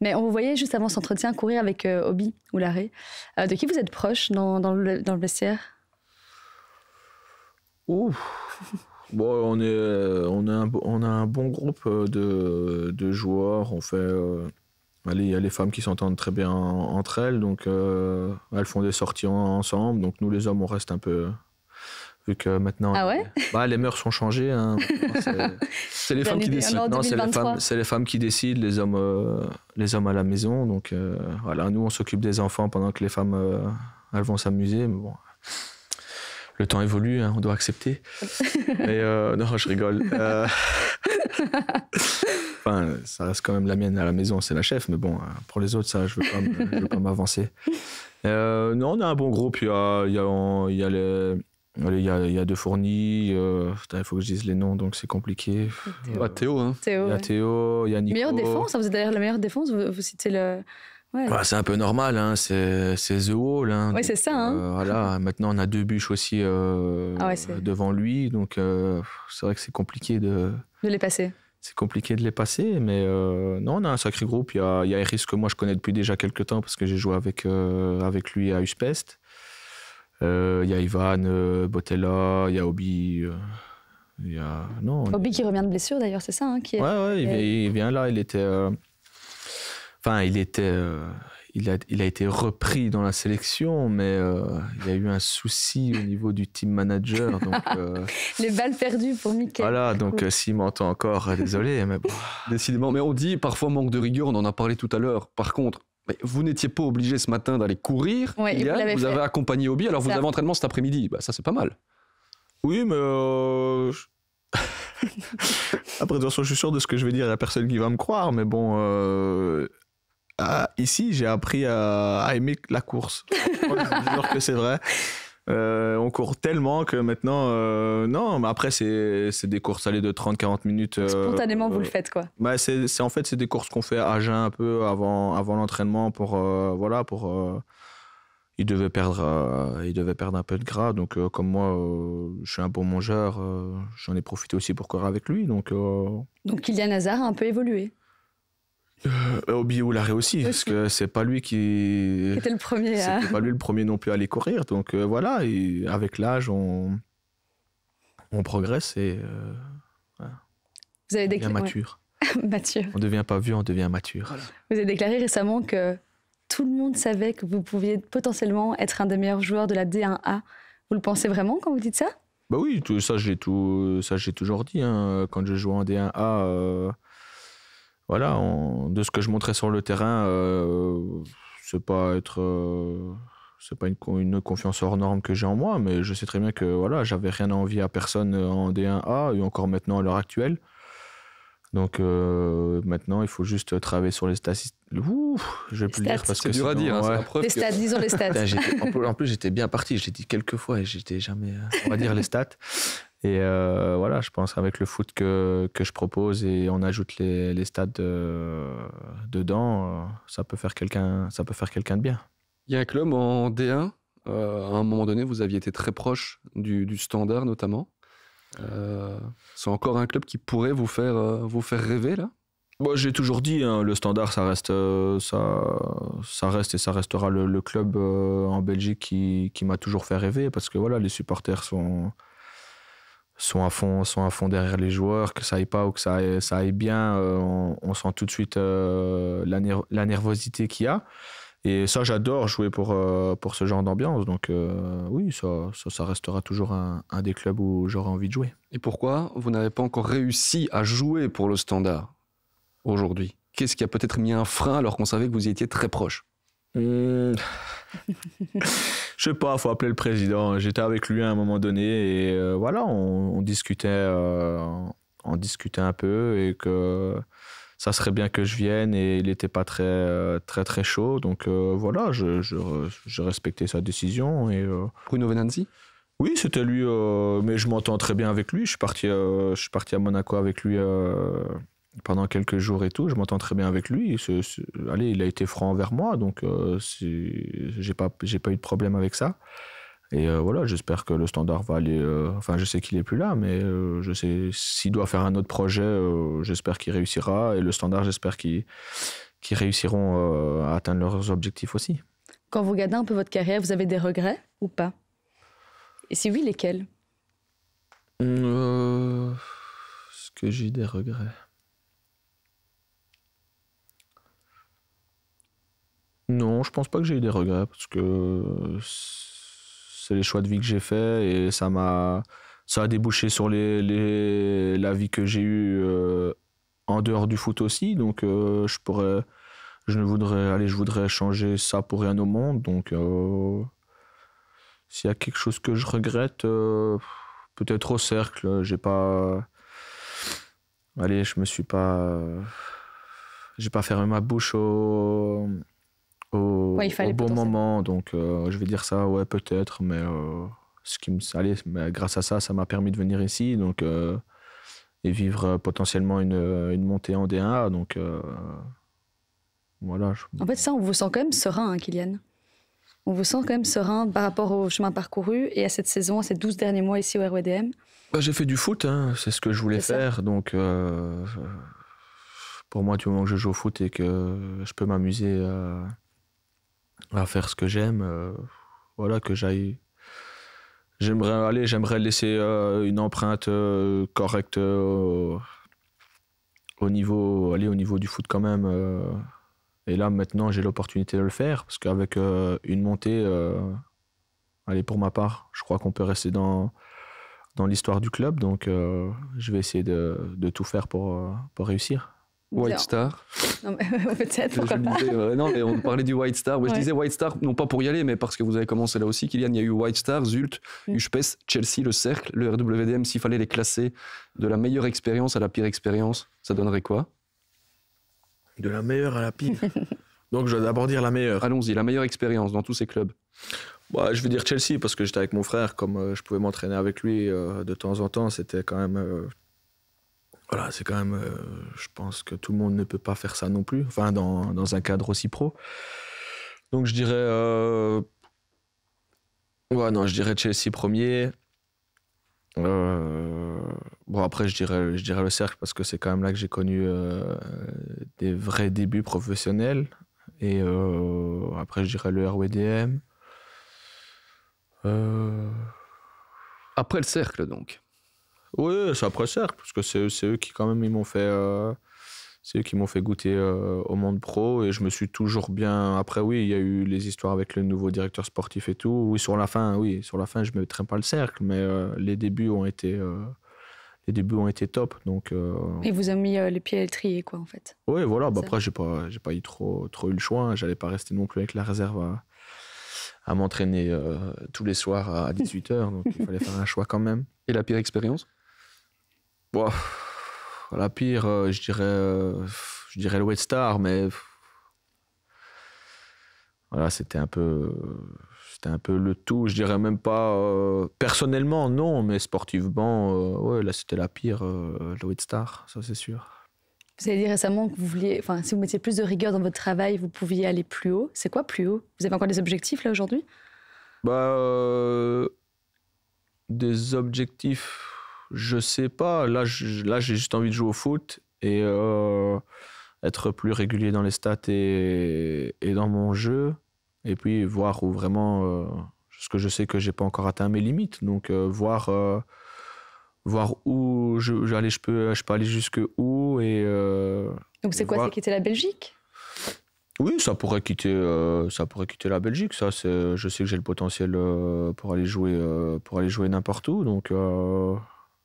Mais on vous voyait juste avant cet entretien courir avec euh, Obi ou Larré. Euh, de qui vous êtes proche dans, dans le vestiaire? Ouh. Bon, on, est, on, a un, on a un bon groupe de, de joueurs. On fait, euh, allez, il y a les femmes qui s'entendent très bien entre elles, donc euh, elles font des sorties ensemble. Donc nous, les hommes, on reste un peu... Vu que maintenant, ah ouais bah, les mœurs sont changées. Hein. C'est, c'est les femmes qui décident. Non, c'est les femmes, c'est les femmes qui décident, les hommes, euh, les hommes à la maison. Donc euh, voilà, nous on s'occupe des enfants pendant que les femmes euh, elles vont s'amuser. Mais bon, le temps évolue, hein, on doit accepter. Mais euh, non, je rigole. Euh... enfin, ça reste quand même la mienne à la maison, c'est la chef. Mais bon, pour les autres, ça, je veux pas, je veux pas m'avancer. Euh, non, on a un bon groupe. Il y a, il y a, il y a les... Allez, il y a, il y a deux Fournis, euh, il faut que je dise les noms, donc c'est compliqué. Théo. Ah, Théo, hein. Théo, il y a ouais. Théo, il y a Nico. Meilleure défense, vous êtes derrière la meilleure défense, vous, vous citez le... Ouais. Bah, c'est un peu normal, hein. c'est, c'est The Wall. Hein. Oui, c'est ça. Hein. Euh, voilà. Maintenant, on a deux bûches aussi euh, ah ouais, devant lui, donc euh, c'est vrai que c'est compliqué de... De les passer. C'est compliqué de les passer, mais euh, non, on a un sacré groupe. Il y a, il y a Iris que moi, je connais depuis déjà quelques temps, parce que j'ai joué avec, euh, avec lui à Újpest. Il euh, y a Ivan, euh, Botella, il y a Obi. Euh, y a... Non, Obi est... qui revient de blessure d'ailleurs, c'est ça hein, qui est... Ouais, ouais, il, est... il vient là, il était. Euh... Enfin, il était. Euh... Il, a... il a été repris dans la sélection, mais euh... il y a eu un souci au niveau du team manager. Donc, euh... Les balles perdues pour Mickaël. Voilà, donc oui. euh, s'il m'entend encore, euh, désolé, mais bon. Décidément, mais on dit parfois manque de rigueur, on en a parlé tout à l'heure. Par contre, mais vous n'étiez pas obligé ce matin d'aller courir, ouais, Kylian, vous, vous avez accompagné Obi, alors vous ça. avez entraînement cet après-midi, bah, ça c'est pas mal. Oui, mais... Euh... Après, de toute façon, je suis sûr de ce que je vais dire à la personne qui va me croire, mais bon... Euh... Ah, ici, j'ai appris à... à aimer la course. Je jure que c'est vrai. Euh, on court tellement que maintenant... Euh... Non, mais après, c'est des courses allées de trente à quarante minutes. Euh... Spontanément, vous euh... le faites, quoi. Bah, c'est, c'est, en fait, c'est des courses qu'on fait à jeun un peu avant, avant l'entraînement pour... Euh, voilà, pour... Euh... Il devait perdre, euh, il devait perdre un peu de gras, donc euh, comme moi, euh, je suis un bon mangeur, euh, j'en ai profité aussi pour courir avec lui, donc... Euh... Donc, Kylian Hazard a un peu évolué. Euh, Obi Oulare aussi, aussi, parce que c'est pas lui qui... C'était le premier à... C'était pas lui le premier non plus à aller courir, donc euh, voilà, et avec l'âge, on... on progresse et... Euh, voilà. Vous avez déclaré... On devient mature. Ouais. Mature. On devient pas vieux, on devient mature. Voilà. Vous avez déclaré récemment que tout le monde savait que vous pouviez potentiellement être un des meilleurs joueurs de la D un A. Vous le pensez vraiment quand vous dites ça ? Bah oui, tout, ça j'ai toujours dit, hein. Quand je jouais en D un A... Euh... Voilà, on, de ce que je montrais sur le terrain, euh, c'est pas être, euh, c'est pas une, une confiance hors norme que j'ai en moi, mais je sais très bien que voilà, j'avais rien à envier à personne en D un A et encore maintenant à l'heure actuelle. Donc euh, maintenant, il faut juste travailler sur les statistiques. Ouh, je vais plus le dire parce que c'est dur à dire. Hein, ouais. Les stats, que... disons les stats. En plus, j'étais bien parti. J'ai dit quelques fois et j'étais jamais. On va dire les stats. Et euh, voilà, je pense avec le foot que, que je propose et on ajoute les, les stats de, dedans, ça peut faire quelqu'un, ça peut faire quelqu'un de bien. Il y a un club en D un, euh, à un moment donné, vous aviez été très proche du, du Standard notamment. Euh, c'est encore un club qui pourrait vous faire, vous faire rêver là ? Bon, j'ai toujours dit, hein, le Standard, ça reste, ça, ça reste et ça restera le, le club euh, en Belgique qui, qui m'a toujours fait rêver parce que voilà, les supporters sont... sont à fond, sont à fond derrière les joueurs, que ça aille pas ou que ça aille, ça aille bien, euh, on, on sent tout de suite euh, la, ner la nervosité qu'il y a. Et ça, j'adore jouer pour, euh, pour ce genre d'ambiance. Donc euh, oui, ça, ça, ça restera toujours un, un des clubs où j'aurai envie de jouer. Et pourquoi vous n'avez pas encore réussi à jouer pour le Standard aujourd'hui ? Qu'est-ce qui a peut-être mis un frein alors qu'on savait que vous y étiez très proche ? Mmh. Je sais pas, faut appeler le président. J'étais avec lui à un moment donné et euh, voilà, on, on discutait, euh, on discutait un peu et que ça serait bien que je vienne et il n'était pas très, très, très chaud. Donc euh, voilà, je, je, je respectais sa décision et euh... Bruno Venanzi. Oui, c'était lui, euh, mais je m'entends très bien avec lui. Je suis parti, euh, je suis parti à Monaco avec lui. Euh... Pendant quelques jours et tout, je m'entends très bien avec lui. Ce, ce, allez, il a été franc envers moi, donc euh, j'ai pas, j'ai pas eu de problème avec ça. Et euh, voilà, j'espère que le Standard va aller... Euh, enfin, je sais qu'il est plus là, mais euh, je sais s'il doit faire un autre projet, euh, j'espère qu'il réussira. Et le Standard, j'espère qu'ils qu'ils réussiront euh, à atteindre leurs objectifs aussi. Quand vous regardez un peu votre carrière, vous avez des regrets ou pas ? Et si oui, lesquels ? euh, Est-ce que j'ai des regrets ? Non, je pense pas que j'ai eu des regrets parce que c'est les choix de vie que j'ai fait et ça m'a ça a débouché sur les, les la vie que j'ai eue euh, en dehors du foot aussi, donc euh, je pourrais je ne voudrais allez, je voudrais changer ça pour rien au monde, donc euh, s'il y a quelque chose que je regrette euh, peut-être au cercle, j'ai pas allez, je me suis pas j'ai pas fermé ma bouche au au, ouais, au bon moment. Donc, euh, je vais dire ça, ouais, peut-être, mais euh, ce qui me allait, mais grâce à ça, ça m'a permis de venir ici donc, euh, et vivre potentiellement une, une montée en D un. Donc, euh, voilà. Je... En fait, ça, on vous sent quand même serein, hein, Kylian. On vous sent quand même serein par rapport au chemin parcouru et à cette saison, à ces douze derniers mois ici au R W D M. Bah, j'ai fait du foot, hein, c'est ce que je voulais faire. Donc, euh, pour moi, du moment que je joue au foot et que je peux m'amuser à, à faire ce que j'aime, euh, voilà, que j'aille. J'aimerais aller, j'aimerais laisser euh, une empreinte euh, correcte euh, au niveau, aller au niveau du foot quand même. Euh, Et là, maintenant, j'ai l'opportunité de le faire, parce qu'avec euh, une montée, euh, allez, pour ma part, je crois qu'on peut rester dans, dans l'histoire du club. Donc, euh, je vais essayer de, de tout faire pour, pour réussir. White non. Star. Peut-être, pourquoi pas. Disais, euh, non, mais on parlait du White Star. Ouais, ouais. Je disais White Star, non pas pour y aller, mais parce que vous avez commencé là aussi, Kylian. Il y a eu White Star, Zult, mm. Újpest, Chelsea, Le Cercle, le R W D M. S'il fallait les classer de la meilleure expérience à la pire expérience, ça donnerait quoi ? De la meilleure à la pire. Donc, je dois d'abord dire la meilleure. Allons-y, la meilleure expérience dans tous ces clubs. Bah, je vais dire Chelsea, parce que j'étais avec mon frère, comme euh, je pouvais m'entraîner avec lui euh, de temps en temps, c'était quand même... Euh, voilà, c'est quand même... Euh, je pense que tout le monde ne peut pas faire ça non plus, enfin, dans, dans un cadre aussi pro. Donc, je dirais... Euh, ouais, non, je dirais Chelsea premier. Euh, bon, après, je dirais, je dirais le cercle, parce que c'est quand même là que j'ai connu euh, des vrais débuts professionnels. Et euh, après, je dirais le R W D M. Euh... Après le cercle, donc. Oui, c'est après le cercle, parce que c'est eux qui, quand même, ils m'ont fait, euh, c'est eux qui m'ont fait goûter euh, au monde pro. Et je me suis toujours bien... Après, oui, il y a eu les histoires avec le nouveau directeur sportif et tout. Oui, sur la fin, oui, sur la fin je ne mettrai pas le cercle, mais euh, les débuts ont été... Euh... Les débuts ont été top, donc... Euh... Et vous avez mis euh, les pieds à l'étrier, quoi, en fait. Oui, voilà. Bah après, j'ai pas, j'ai pas eu trop, trop eu le choix. J'allais pas rester non plus avec la réserve à, à m'entraîner euh, tous les soirs à dix-huit heures, donc il fallait faire un choix quand même. Et la pire expérience ? Bon, la pire, euh, je dirais, euh, je dirais le White Star, mais... Voilà, c'était un peu... C'était un peu le tout, je dirais même pas... Euh, personnellement, non, mais sportivement, euh, ouais, là, c'était la pire, euh, le White Star, ça, c'est sûr. Vous avez dit récemment que vous vouliez... Enfin, si vous mettiez plus de rigueur dans votre travail, vous pouviez aller plus haut. C'est quoi, plus haut? Vous avez encore des objectifs, là, aujourd'hui? Bah... Euh, des objectifs... Je sais pas. Là, j'ai là, juste envie de jouer au foot et euh, être plus régulier dans les stats et, et dans mon jeu. Et puis, voir où vraiment... Euh, parce que je sais que je n'ai pas encore atteint mes limites. Donc, euh, voir, euh, voir où je, j'allais, je, peux, je peux aller jusque où. Et, euh, donc, c'est quoi? C'est quitter la Belgique? Oui, ça pourrait quitter, euh, ça pourrait quitter la Belgique. Ça, c'est, je sais que j'ai le potentiel euh, pour aller jouer, euh, pour aller jouer n'importe où. Donc, euh,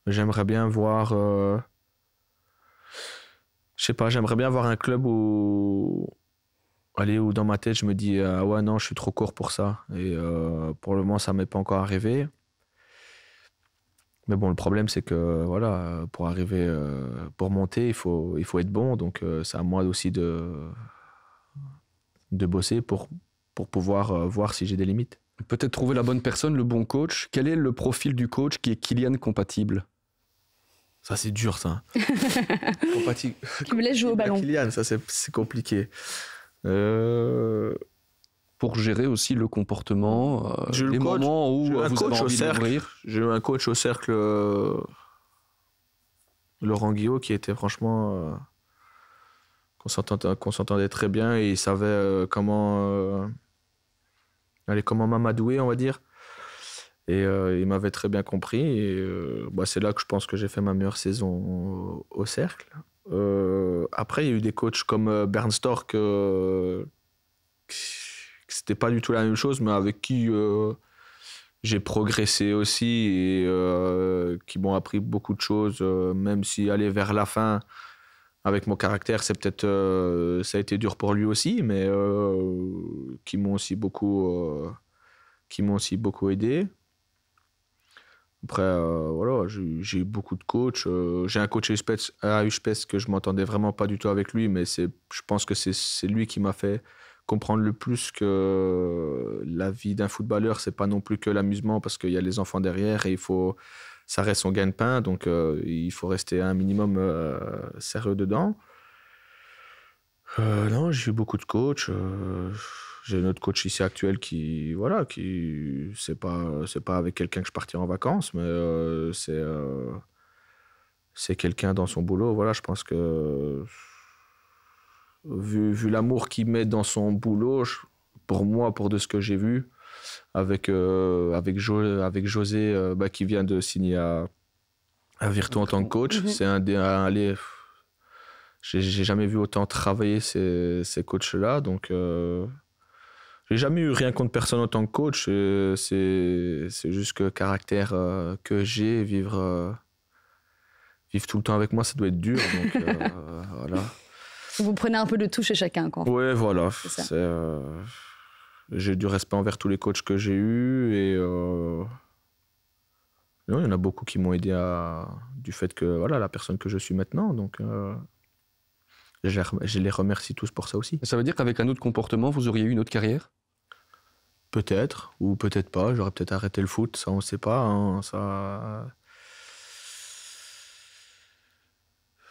j'aimerais bien voir... Euh, je ne sais pas, j'aimerais bien voir un club où... Allez, où dans ma tête, je me dis « Ah ouais, non, je suis trop court pour ça. » Et euh, pour le moment, ça ne m'est pas encore arrivé. Mais bon, le problème, c'est que voilà, pour arriver, euh, pour monter, il faut, il faut être bon. Donc, euh, c'est à moi aussi de, de bosser pour, pour pouvoir euh, voir si j'ai des limites. Peut-être trouver la bonne personne, le bon coach. Quel est le profil du coach qui est Kylian compatible ? Ça, c'est dur, ça. Compatible. Qui me laisse jouer au ballon. Kylian, ça, c'est compliqué. Euh... Pour gérer aussi le comportement, euh, les le coach, moments où vous avez envie au cercle. J'ai eu un coach au cercle, euh, Laurent Guillaume, qui était franchement euh, qu'on s'entendait, qu'on s'entendait très bien, et il savait euh, comment, euh, allez, comment m'amadouer, on va dire. Et euh, il m'avait très bien compris. Et euh, bah, c'est là que je pense que j'ai fait ma meilleure saison au, au cercle. Euh, après, il y a eu des coachs comme euh, Bernstorck, euh, c'était pas du tout la même chose, mais avec qui euh, j'ai progressé aussi et euh, qui m'ont appris beaucoup de choses, euh, même si aller vers la fin avec mon caractère, c'est peut-être euh, ça a été dur pour lui aussi, mais euh, qui m'ont aussi beaucoup, euh, qui m'ont aussi beaucoup aidé. Après, euh, voilà, j'ai eu beaucoup de coachs. Euh, j'ai un coach à Újpest, à Újpest que je ne m'entendais vraiment pas du tout avec lui, mais je pense que c'est lui qui m'a fait comprendre le plus que la vie d'un footballeur, c'est pas non plus que l'amusement, parce qu'il y a les enfants derrière et il faut, ça reste son gagne-pain, donc euh, il faut rester un minimum euh, sérieux dedans. Euh, non, j'ai eu beaucoup de coachs. Euh, j'ai notre coach ici actuel qui, voilà, qui c'est pas, c'est pas avec quelqu'un que je partirai en vacances, mais euh, c'est euh, c'est quelqu'un dans son boulot. Voilà, je pense que vu, vu l'amour qu'il met dans son boulot, je, pour moi, pour de ce que j'ai vu, avec euh, avec, jo, avec José, euh, bah, qui vient de signer à, à Virtus en tant que coach, c'est un des un, les, j'ai, j'ai jamais vu autant travailler ces, ces coachs-là. Donc, euh, j'ai jamais eu rien contre personne en tant que coach. C'est, c'est juste que le caractère euh, que j'ai, vivre, euh, vivre tout le temps avec moi, ça doit être dur. Donc, euh, voilà. Vous prenez un peu de tout chez chacun, quoi. Oui, voilà. C'est, euh, j'ai du respect envers tous les coachs que j'ai eus. Et euh, non, il y en a beaucoup qui m'ont aidé à, du fait que voilà, la personne que je suis maintenant. Donc... Euh, je les remercie tous pour ça aussi. Ça veut dire qu'avec un autre comportement, vous auriez eu une autre carrière ? Peut-être, ou peut-être pas. J'aurais peut-être arrêté le foot, ça on ne sait pas. Hein. Ça...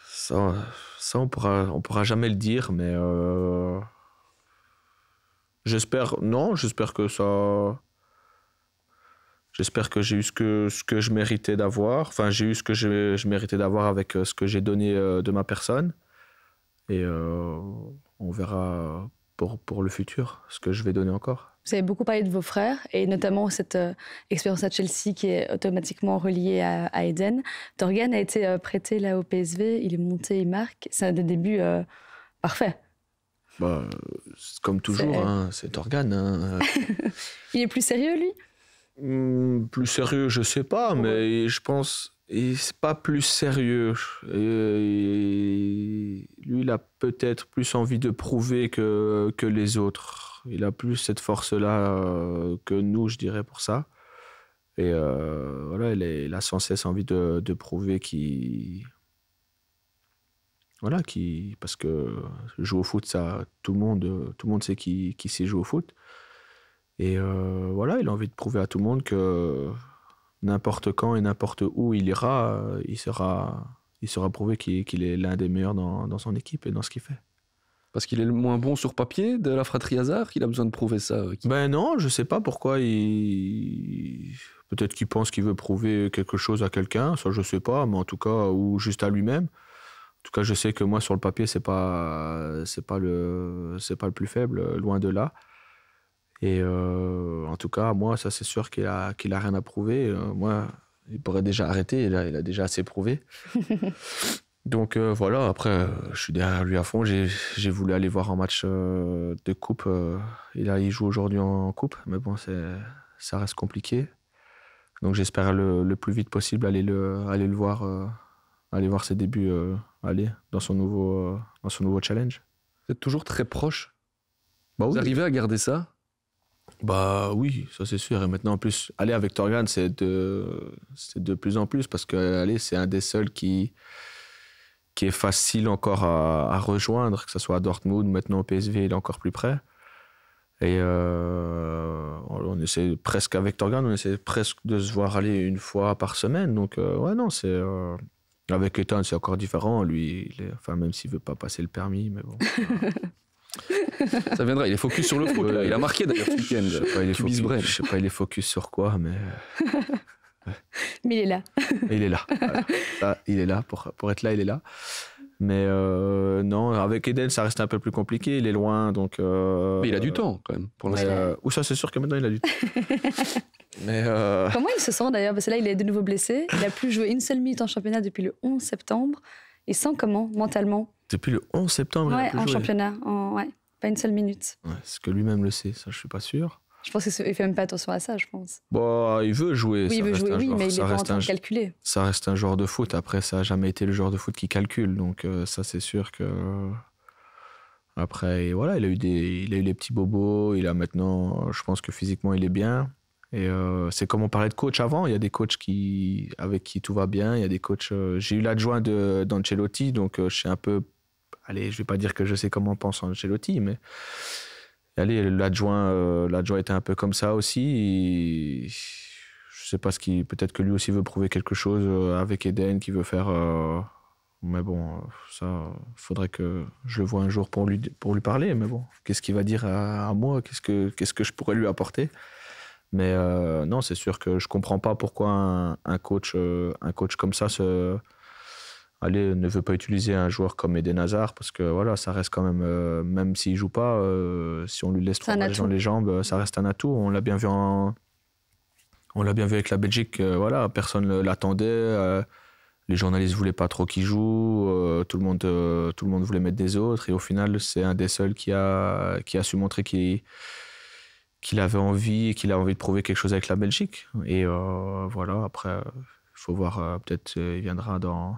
Ça, ça, on pourra, on pourra jamais le dire, mais... Euh... J'espère... Non, j'espère que ça... J'espère que j'ai eu ce que, ce que je méritais d'avoir. Enfin, j'ai eu ce que je, je méritais d'avoir avec ce que j'ai donné de ma personne. Et euh, on verra pour, pour le futur ce que je vais donner encore. Vous avez beaucoup parlé de vos frères, et notamment cette euh, expérience à Chelsea qui est automatiquement reliée à, à Eden. Thorgan a été euh, prêté là au P S V, il est monté, il marque. C'est un des débuts euh, parfaits. Bah, comme toujours, c'est hein, Thorgan. Hein. Il est plus sérieux, lui mmh, plus sérieux, je ne sais pas, ouais. Mais je pense... Il n'est pas plus sérieux. Et lui, il a peut-être plus envie de prouver que, que les autres. Il a plus cette force-là que nous, je dirais, pour ça. Et euh, voilà, il, est, il a sans cesse envie de, de prouver qu'il... Voilà, qu'il... Parce que jouer au foot, ça, tout le monde, tout le monde sait qui, qui sait jouer au foot. Et euh, voilà, il a envie de prouver à tout le monde que... N'importe quand et n'importe où il ira, il sera, il sera prouvé qu'il, qu'il est l'un des meilleurs dans, dans son équipe et dans ce qu'il fait. Parce qu'il est le moins bon sur papier de la fratrie Hazard, qu'il a besoin de prouver ça. Ben non, je ne sais pas pourquoi. Il... Peut-être qu'il pense qu'il veut prouver quelque chose à quelqu'un, ça je ne sais pas, mais en tout cas, ou juste à lui-même. En tout cas, je sais que moi, sur le papier, ce n'est pas, c'est pas le, c'est pas le plus faible, loin de là. Et euh, en tout cas, moi, ça c'est sûr qu'il a, qu'il a rien à prouver. Euh, moi, il pourrait déjà arrêter, il a, il a déjà assez prouvé. Donc euh, voilà, après, euh, je suis derrière lui à fond. J'ai, j'ai voulu aller voir un match euh, de coupe. Euh, il, a, il joue aujourd'hui en coupe, mais bon, c'est, ça reste compliqué. Donc j'espère le, le plus vite possible aller le, aller le voir, euh, aller voir ses débuts euh, aller dans, son nouveau, euh, dans son nouveau challenge. Vous êtes toujours très proche. Bah, vous oui. Arrivez à garder ça? Bah oui, ça c'est sûr. Et maintenant, en plus, aller avec Thorgan, c'est de, c'est de plus en plus, parce que aller, c'est un des seuls qui, qui est facile encore à, à rejoindre, que ce soit à Dortmund, maintenant au P S V, il est encore plus près. Et euh, on essaie presque, avec Thorgan, on essaie presque de se voir aller une fois par semaine. Donc, euh, ouais, non, c'est. Euh, avec Ethan, c'est encore différent. Lui, il est, enfin, même s'il ne veut pas passer le permis, mais bon. Voilà. Ça viendra, il est focus sur le foot. Ouais, il a marqué d'ailleurs ce week-end. Je ne sais pas, il est focus sur quoi, mais. Ouais. Mais il est là. Il est là. Voilà. Là il est là. Pour, pour être là, il est là. Mais euh, non, avec Eden, ça reste un peu plus compliqué. Il est loin, donc. Euh, mais il a du temps, quand même, pour l'instant. Euh, ou ça, c'est sûr que maintenant, il a du temps. Mais euh... Comment il se sent d'ailleurs ? Parce que là, il est de nouveau blessé. Il n'a plus joué une seule minute en championnat depuis le onze septembre. Il sent comment, mentalement ? Depuis le onze septembre, ouais, il a plus en joué. Championnat, en... ouais. Pas une seule minute. Ouais, est-ce que lui-même le sait ? Ça, je ne suis pas sûr. Je pense qu'il ne fait même pas attention à ça, je pense. Bon, il veut jouer. Oui, il veut jouer, oui, joueur, mais il est pas en train de calculer. Ça reste un joueur de foot. Après, ça n'a jamais été le joueur de foot qui calcule. Donc, euh, ça, c'est sûr que... Après, voilà, il a eu des, il a eu les petits bobos. Il a maintenant... Je pense que physiquement, il est bien. Et euh, c'est comme on parlait de coach avant. Il y a des coachs qui, avec qui tout va bien. Il y a des coachs... Euh, j'ai eu l'adjoint de, d'Ancelotti, donc euh, je suis un peu... Allez, je ne vais pas dire que je sais comment pense Ancelotti, mais L'adjoint euh, était un peu comme ça aussi. Et je sais pas ce qui. Peut-être que lui aussi veut prouver quelque chose avec Eden, qui veut faire. Euh, mais bon, ça, faudrait que je le voie un jour pour lui, pour lui parler. Mais bon, qu'est-ce qu'il va dire à, à moi? Qu'est-ce que, qu'est-ce que je pourrais lui apporter? Mais euh, non, c'est sûr que je comprends pas pourquoi un, un, coach, euh, un coach comme ça se. Allez, ne veut pas utiliser un joueur comme Eden Hazard, parce que voilà, ça reste quand même, euh, même s'il ne joue pas, euh, si on lui laisse trois matchs dans les jambes, ça reste un atout. On l'a bien vu en... on l'a bien vu avec la Belgique, euh, voilà, personne ne l'attendait, euh, les journalistes ne voulaient pas trop qu'il joue, euh, tout, le monde, euh, tout le monde voulait mettre des autres, et au final, c'est un des seuls qui a, qui a su montrer qu'il... qu'il avait envie, qu'il avait envie de prouver quelque chose avec la Belgique. Et euh, voilà, après, il faut voir, euh, peut-être euh, il viendra dans...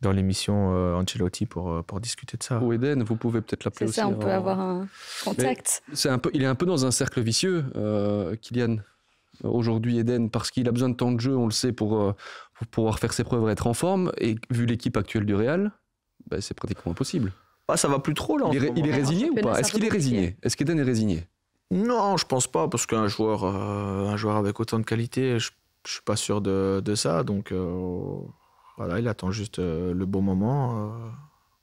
dans l'émission euh, Ancelotti pour, pour discuter de ça. Ou Eden, vous pouvez peut-être l'appeler aussi. C'est ça, on peut avoir un contact. C'est un peu, il est un peu dans un cercle vicieux, euh, Kylian, aujourd'hui Eden, parce qu'il a besoin de temps de jeu, on le sait, pour, pour pouvoir faire ses preuves et être en forme. Et vu l'équipe actuelle du Real, bah, c'est pratiquement impossible. Ah, ça va plus trop là. Il est, il est résigné ou pas? Est-ce qu'il est résigné? Est-ce qu'Eden est résigné? Non, je pense pas, parce qu'un joueur, euh, un joueur avec autant de qualité, je ne suis pas sûr de, de ça, donc... Euh... Voilà, il attend juste euh, le bon moment euh,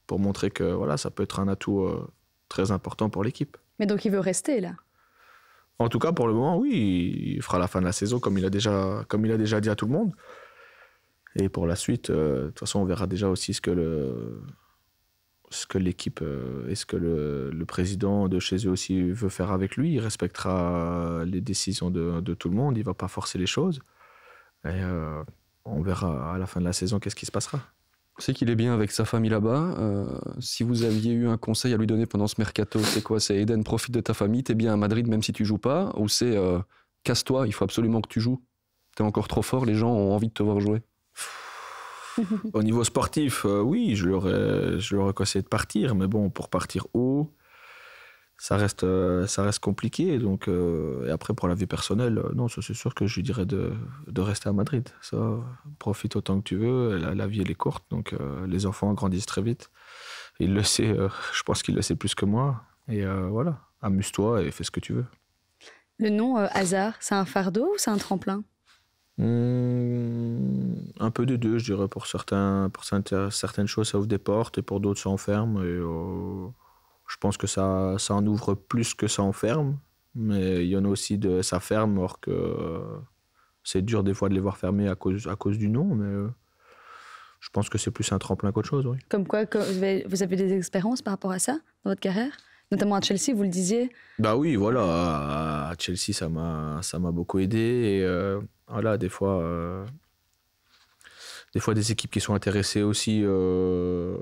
pour montrer que voilà, ça peut être un atout euh, très important pour l'équipe. Mais donc il veut rester là? En tout cas, pour le moment, oui. Il fera la fin de la saison comme il a déjà, comme il a déjà dit à tout le monde. Et pour la suite, euh, de toute façon, on verra déjà aussi ce que le, ce que l'équipe euh, et ce que le, le président de chez eux aussi veut faire avec lui. Il respectera les décisions de, de tout le monde. Il ne va pas forcer les choses. Et... Euh, on verra à la fin de la saison qu'est-ce qui se passera. On sait qu'il est bien avec sa famille là-bas. Euh, si vous aviez eu un conseil à lui donner pendant ce mercato, c'est quoi? C'est Eden, profite de ta famille, t'es bien à Madrid même si tu joues pas? Ou c'est euh, casse-toi, il faut absolument que tu joues? T'es encore trop fort, les gens ont envie de te voir jouer. Au niveau sportif, euh, oui, je lui aurais conseillé de partir. Mais bon, pour partir haut, ça reste, euh, ça reste compliqué. Donc, euh, et après, pour la vie personnelle, euh, non, c'est sûr que je lui dirais de, de rester à Madrid. Ça, profite autant que tu veux. La, la vie, elle est courte. Donc, euh, les enfants grandissent très vite. Il le sait. Euh, je pense qu'il le sait plus que moi. Et euh, voilà, amuse-toi et fais ce que tu veux. Le nom euh, Hazard, c'est un fardeau ou c'est un tremplin? Mmh, un peu des deux, je dirais. Pour, certains, pour certaines choses, ça ouvre des portes et pour d'autres, ça enferme. Et... Euh, je pense que ça, ça en ouvre plus que ça en ferme, mais il y en a aussi de ça ferme, alors que euh, c'est dur des fois de les voir fermer à cause, à cause du nom, mais euh, je pense que c'est plus un tremplin qu'autre chose. Oui. Comme quoi, que vous avez des expériences par rapport à ça dans votre carrière, notamment à Chelsea, vous le disiez? Bah oui, voilà, à Chelsea, ça m'a beaucoup aidé. Et, euh, voilà, des fois, euh, des fois, des équipes qui sont intéressées aussi... Euh,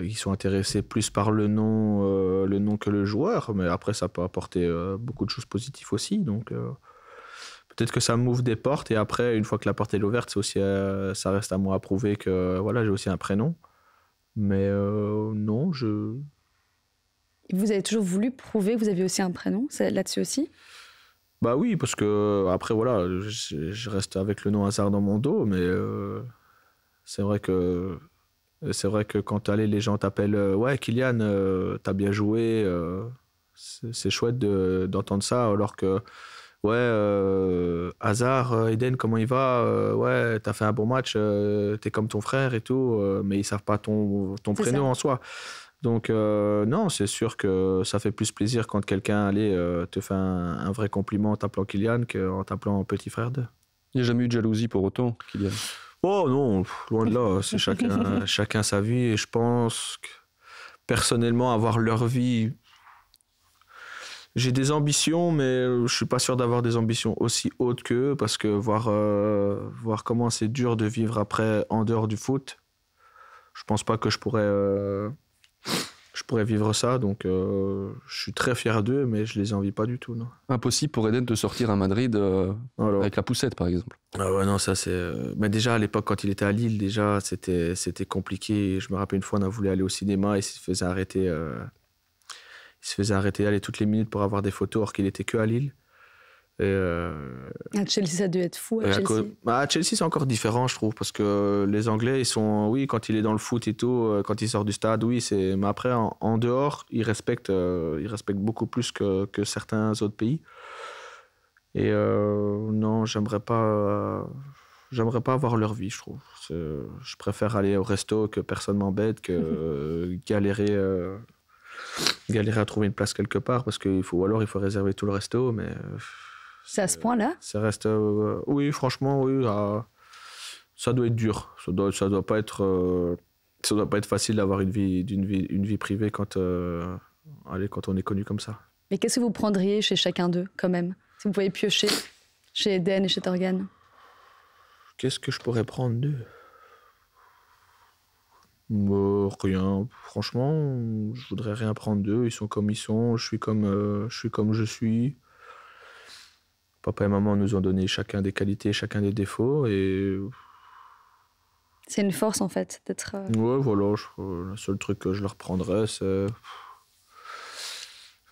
Ils sont intéressés plus par le nom, euh, le nom que le joueur, mais après ça peut apporter euh, beaucoup de choses positives aussi. Donc euh, peut-être que ça m'ouvre des portes et après une fois que la porte est ouverte, c'est aussi euh, ça reste à moi à prouver que voilà j'ai aussi un prénom. Mais euh, non, je. Vous avez toujours voulu prouver que vous aviez aussi un prénom, c'est là-dessus aussi? Bah oui, parce que après voilà, je, je reste avec le nom Hazard dans mon dos, mais euh, c'est vrai que. C'est vrai que quand t'allais, les gens t'appellent euh, « Ouais, Kylian, euh, t'as bien joué. Euh, » C'est chouette d'entendre de, ça, alors que « Ouais, euh, Hazard, Eden, comment il va euh, ouais, t'as fait un bon match, euh, t'es comme ton frère et tout. Euh, » Mais ils savent pas ton, ton prénom ça. En soi. Donc euh, non, c'est sûr que ça fait plus plaisir quand quelqu'un euh, te fait un, un vrai compliment en t'appelant Kylian qu'en t'appelant petit frère d'eux. Il n'y a jamais eu de jalousie pour autant, Kylian? Oh non, loin de là, c'est chacun, chacun sa vie. Et je pense que personnellement, avoir leur vie, j'ai des ambitions, mais je ne suis pas sûr d'avoir des ambitions aussi hautes qu'eux, parce que voir, euh, voir comment c'est dur de vivre après en dehors du foot, je ne pense pas que je pourrais, euh, je pourrais vivre ça. Donc euh, je suis très fier d'eux, mais je ne les envie pas du tout. Non. Impossible pour Eden de sortir à Madrid euh, avec la poussette, par exemple? Ah ouais, non, ça c'est. Mais déjà à l'époque, quand il était à Lille, déjà c'était c'était compliqué. Je me rappelle une fois, on a voulu aller au cinéma et il se faisait arrêter. Euh... Il se faisait arrêter aller toutes les minutes pour avoir des photos, alors qu'il était que à Lille. Et euh... à Chelsea, ça devait être fou. À Chelsea, co... bah, à Chelsea c'est encore différent, je trouve, parce que les Anglais, ils sont, oui, quand il est dans le foot et tout, quand il sort du stade, oui, c'est. Mais après, en, en dehors, ils respectent, euh, ils respectent beaucoup plus que, que certains autres pays. Et euh, non, j'aimerais pas, euh... j'aimerais pas avoir leur vie, je trouve. C'est... Je préfère aller au resto, que personne m'embête, que euh, galérer. Euh... galérer à trouver une place quelque part, parce qu'il faut, ou alors il faut réserver tout le resto, mais c'est à ce point-là. Ça reste, euh, oui, franchement, oui, ça, ça doit être dur. Ça doit, ça doit pas être, euh, ça doit pas être facile d'avoir une vie, d'une vie, une vie privée quand, euh, allez, quand on est connu comme ça. Mais qu'est-ce que vous prendriez chez chacun d'eux, quand même, si vous pouviez piocher chez Eden et chez Thorgan? Qu'est-ce que je pourrais prendre d'eux? Bon, rien. Franchement, je voudrais rien prendre d'eux. Ils sont comme ils sont. Je suis comme, euh, je suis comme je suis. Papa et maman nous ont donné chacun des qualités, chacun des défauts. Et... c'est une force, en fait, d'être... Euh... Ouais, voilà. Je... le seul truc que je leur prendrais, c'est...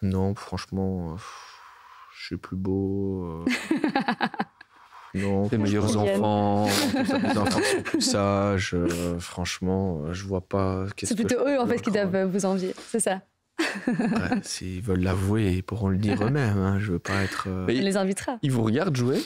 non, franchement, je suis plus beau. Euh... Non, les meilleurs enfants, les enfants sont plus sages. Euh, franchement, euh, je vois pas. Qu'est-ce c'est plutôt que eux en fait qui doivent vous envier, c'est ça. Ouais, s'ils veulent l'avouer, ils pourront le dire eux-mêmes. Hein. Je veux pas être. Euh... Il les invitera. Ils vous regardent jouer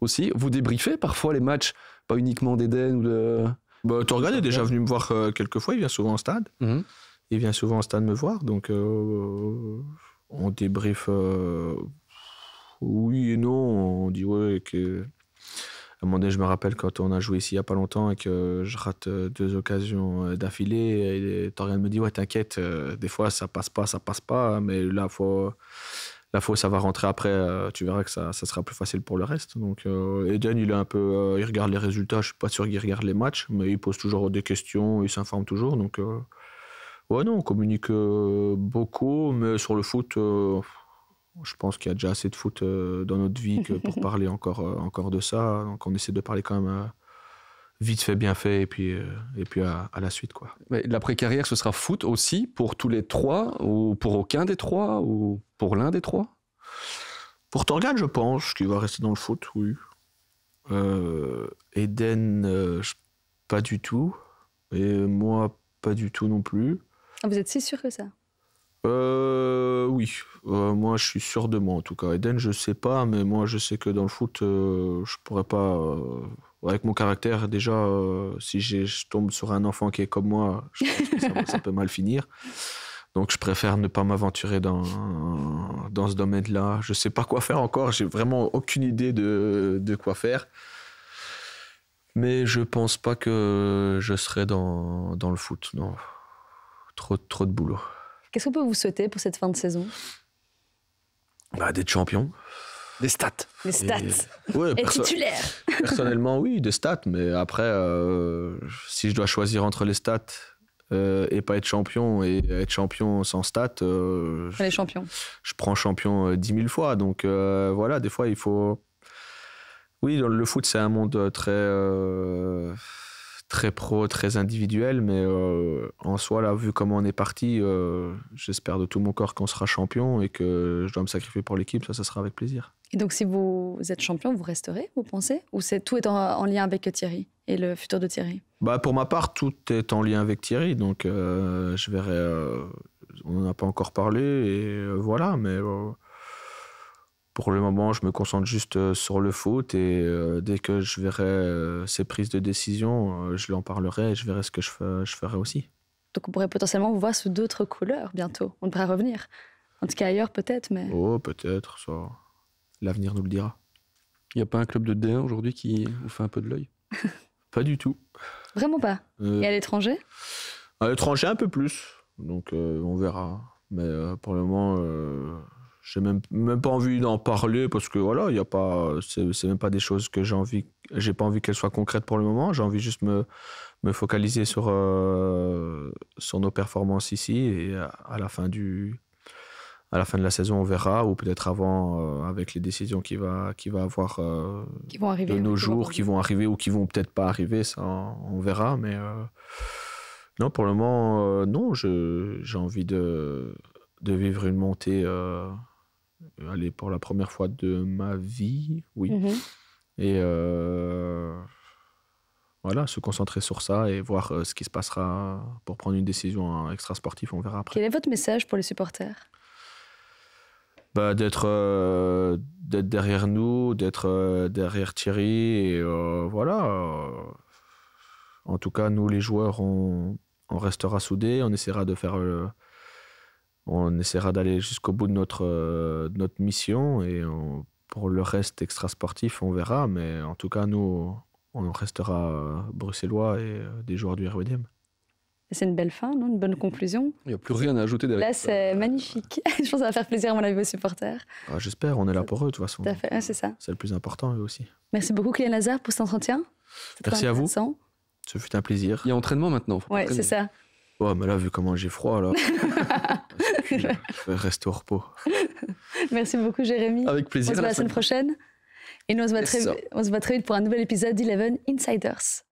aussi. Vous débriefez parfois les matchs, pas uniquement d'Eden ou de. Bah, Thorgan est déjà venu me voir euh, quelques fois. Il vient souvent au stade. Mm-hmm. Il vient souvent au stade me voir, donc euh, on débriefe. Euh, oui et non, on dit ouais que. À un moment donné, je me rappelle quand on a joué ici il n'y a pas longtemps et que je rate deux occasions d'affilée. Et Thorgan me dit ouais, t'inquiète, euh, des fois ça passe pas, ça passe pas, mais là faut, là faut, ça va rentrer après. Euh, tu verras que ça, ça sera plus facile pour le reste. Donc euh, Eden, il est un peu, euh, il regarde les résultats. Je suis pas sûr qu'il regarde les matchs, mais il pose toujours des questions, il s'informe toujours. Donc euh, ouais, non, on communique euh, beaucoup, mais sur le foot. Euh, Je pense qu'il y a déjà assez de foot dans notre vie que pour parler encore, encore de ça. Donc, on essaie de parler quand même vite fait, bien fait, et puis, et puis à, à la suite, quoi. Mais l'après-carrière, ce sera foot aussi pour tous les trois, ou pour aucun des trois, ou pour l'un des trois? Pour Thorgan, je pense qu'il va rester dans le foot, oui. Euh, Eden, euh, pas du tout. Et moi, pas du tout non plus. Vous êtes si sûr que ça? Euh, oui, euh, moi je suis sûr de moi en tout cas. Eden, je sais pas, mais moi je sais que dans le foot, euh, je pourrais pas. Euh, avec mon caractère, déjà, euh, si j'ai, je tombe sur un enfant qui est comme moi, je pense que ça, ça peut mal finir. Donc je préfère ne pas m'aventurer dans, dans ce domaine-là. Je sais pas quoi faire encore, j'ai vraiment aucune idée de, de quoi faire. Mais je pense pas que je serai dans, dans le foot, non. Trop, trop de boulot. Qu'est-ce qu'on peut vous souhaiter pour cette fin de saison? Bah, d'être champion. Des stats. Des stats. Et, ouais, et perso- titulaire. Personnellement, oui, des stats. Mais après, euh, si je dois choisir entre les stats euh, et pas être champion, et être champion sans stats, euh, je, champion. je prends champion dix mille fois. Donc euh, voilà, des fois, il faut... Oui, le foot, c'est un monde très... Euh... très pro, très individuel, mais euh, en soi, là, vu comment on est parti, euh, j'espère de tout mon corps qu'on sera champion et que je dois me sacrifier pour l'équipe, ça, ça sera avec plaisir. Et donc, si vous êtes champion, vous resterez, vous pensez? Ou c'est, tout est en, en lien avec Thierry et le futur de Thierry? Bah, pour ma part, tout est en lien avec Thierry, donc euh, je verrai... Euh, on n'en a pas encore parlé, et euh, voilà, mais... Euh, pour le moment, je me concentre juste sur le foot et euh, dès que je verrai euh, ces prises de décision, euh, je lui en parlerai et je verrai ce que je, f- je ferai aussi. Donc on pourrait potentiellement vous voir sous d'autres couleurs bientôt. On devrait revenir. En tout cas ailleurs peut-être, mais... Oh, peut-être, ça... L'avenir nous le dira. Il n'y a pas un club de D un aujourd'hui qui vous fait un peu de l'œil? Pas du tout. Vraiment pas euh... Et à l'étranger? À l'étranger, un peu plus. Donc euh, on verra. Mais euh, pour le moment... Euh... J'ai même, même pas envie d'en parler parce que voilà, y a pas, c'est, c'est même pas des choses que j'ai envie, j'ai pas envie qu'elles soient concrètes pour le moment. J'ai envie juste me, me focaliser sur, euh, sur nos performances ici et à, à, la fin du, à la fin de la saison, on verra, ou peut-être avant euh, avec les décisions qu'il va, qu'il va avoir euh, qui vont arriver, de nos jours, qui vont arriver ou qui vont peut-être pas arriver, ça on, on verra. Mais euh, non, pour le moment, euh, non, je, j'ai envie de, de vivre une montée. Euh, allez, pour la première fois de ma vie, oui. Mmh. Et euh, voilà, se concentrer sur ça et voir ce qui se passera pour prendre une décision extra-sportive, on verra après. Quel est votre message pour les supporters ? Bah, d'être euh, d'être derrière nous, d'être euh, derrière Thierry, et euh, voilà. Euh, en tout cas, nous, les joueurs, on, on restera soudés, on essaiera de faire... Euh, on essaiera d'aller jusqu'au bout de notre, euh, de notre mission, et on, pour le reste extra-sportif, on verra, mais en tout cas, nous, on restera euh, bruxellois et euh, des joueurs du R W D M. C'est une belle fin, non, une bonne conclusion. Il n'y a plus rien à ajouter derrière. Là, c'est magnifique. Je pense que ça va faire plaisir à mon avis aux supporters. Ah, j'espère, on est là pour eux de toute façon. Ah, c'est ça. C'est le plus important, eux aussi. Merci beaucoup, Kylian Hazard, pour cet entretien. Merci à vous. Ce fut un plaisir. Il y a entraînement maintenant. Oui, c'est ça. Ouais, mais là, vu comment j'ai froid, là. Je reste au repos. Merci beaucoup, Jérémie. Avec plaisir. On se voit la semaine prochaine. Et nous, on se voit très vite pour un nouvel épisode d'Eleven Insiders.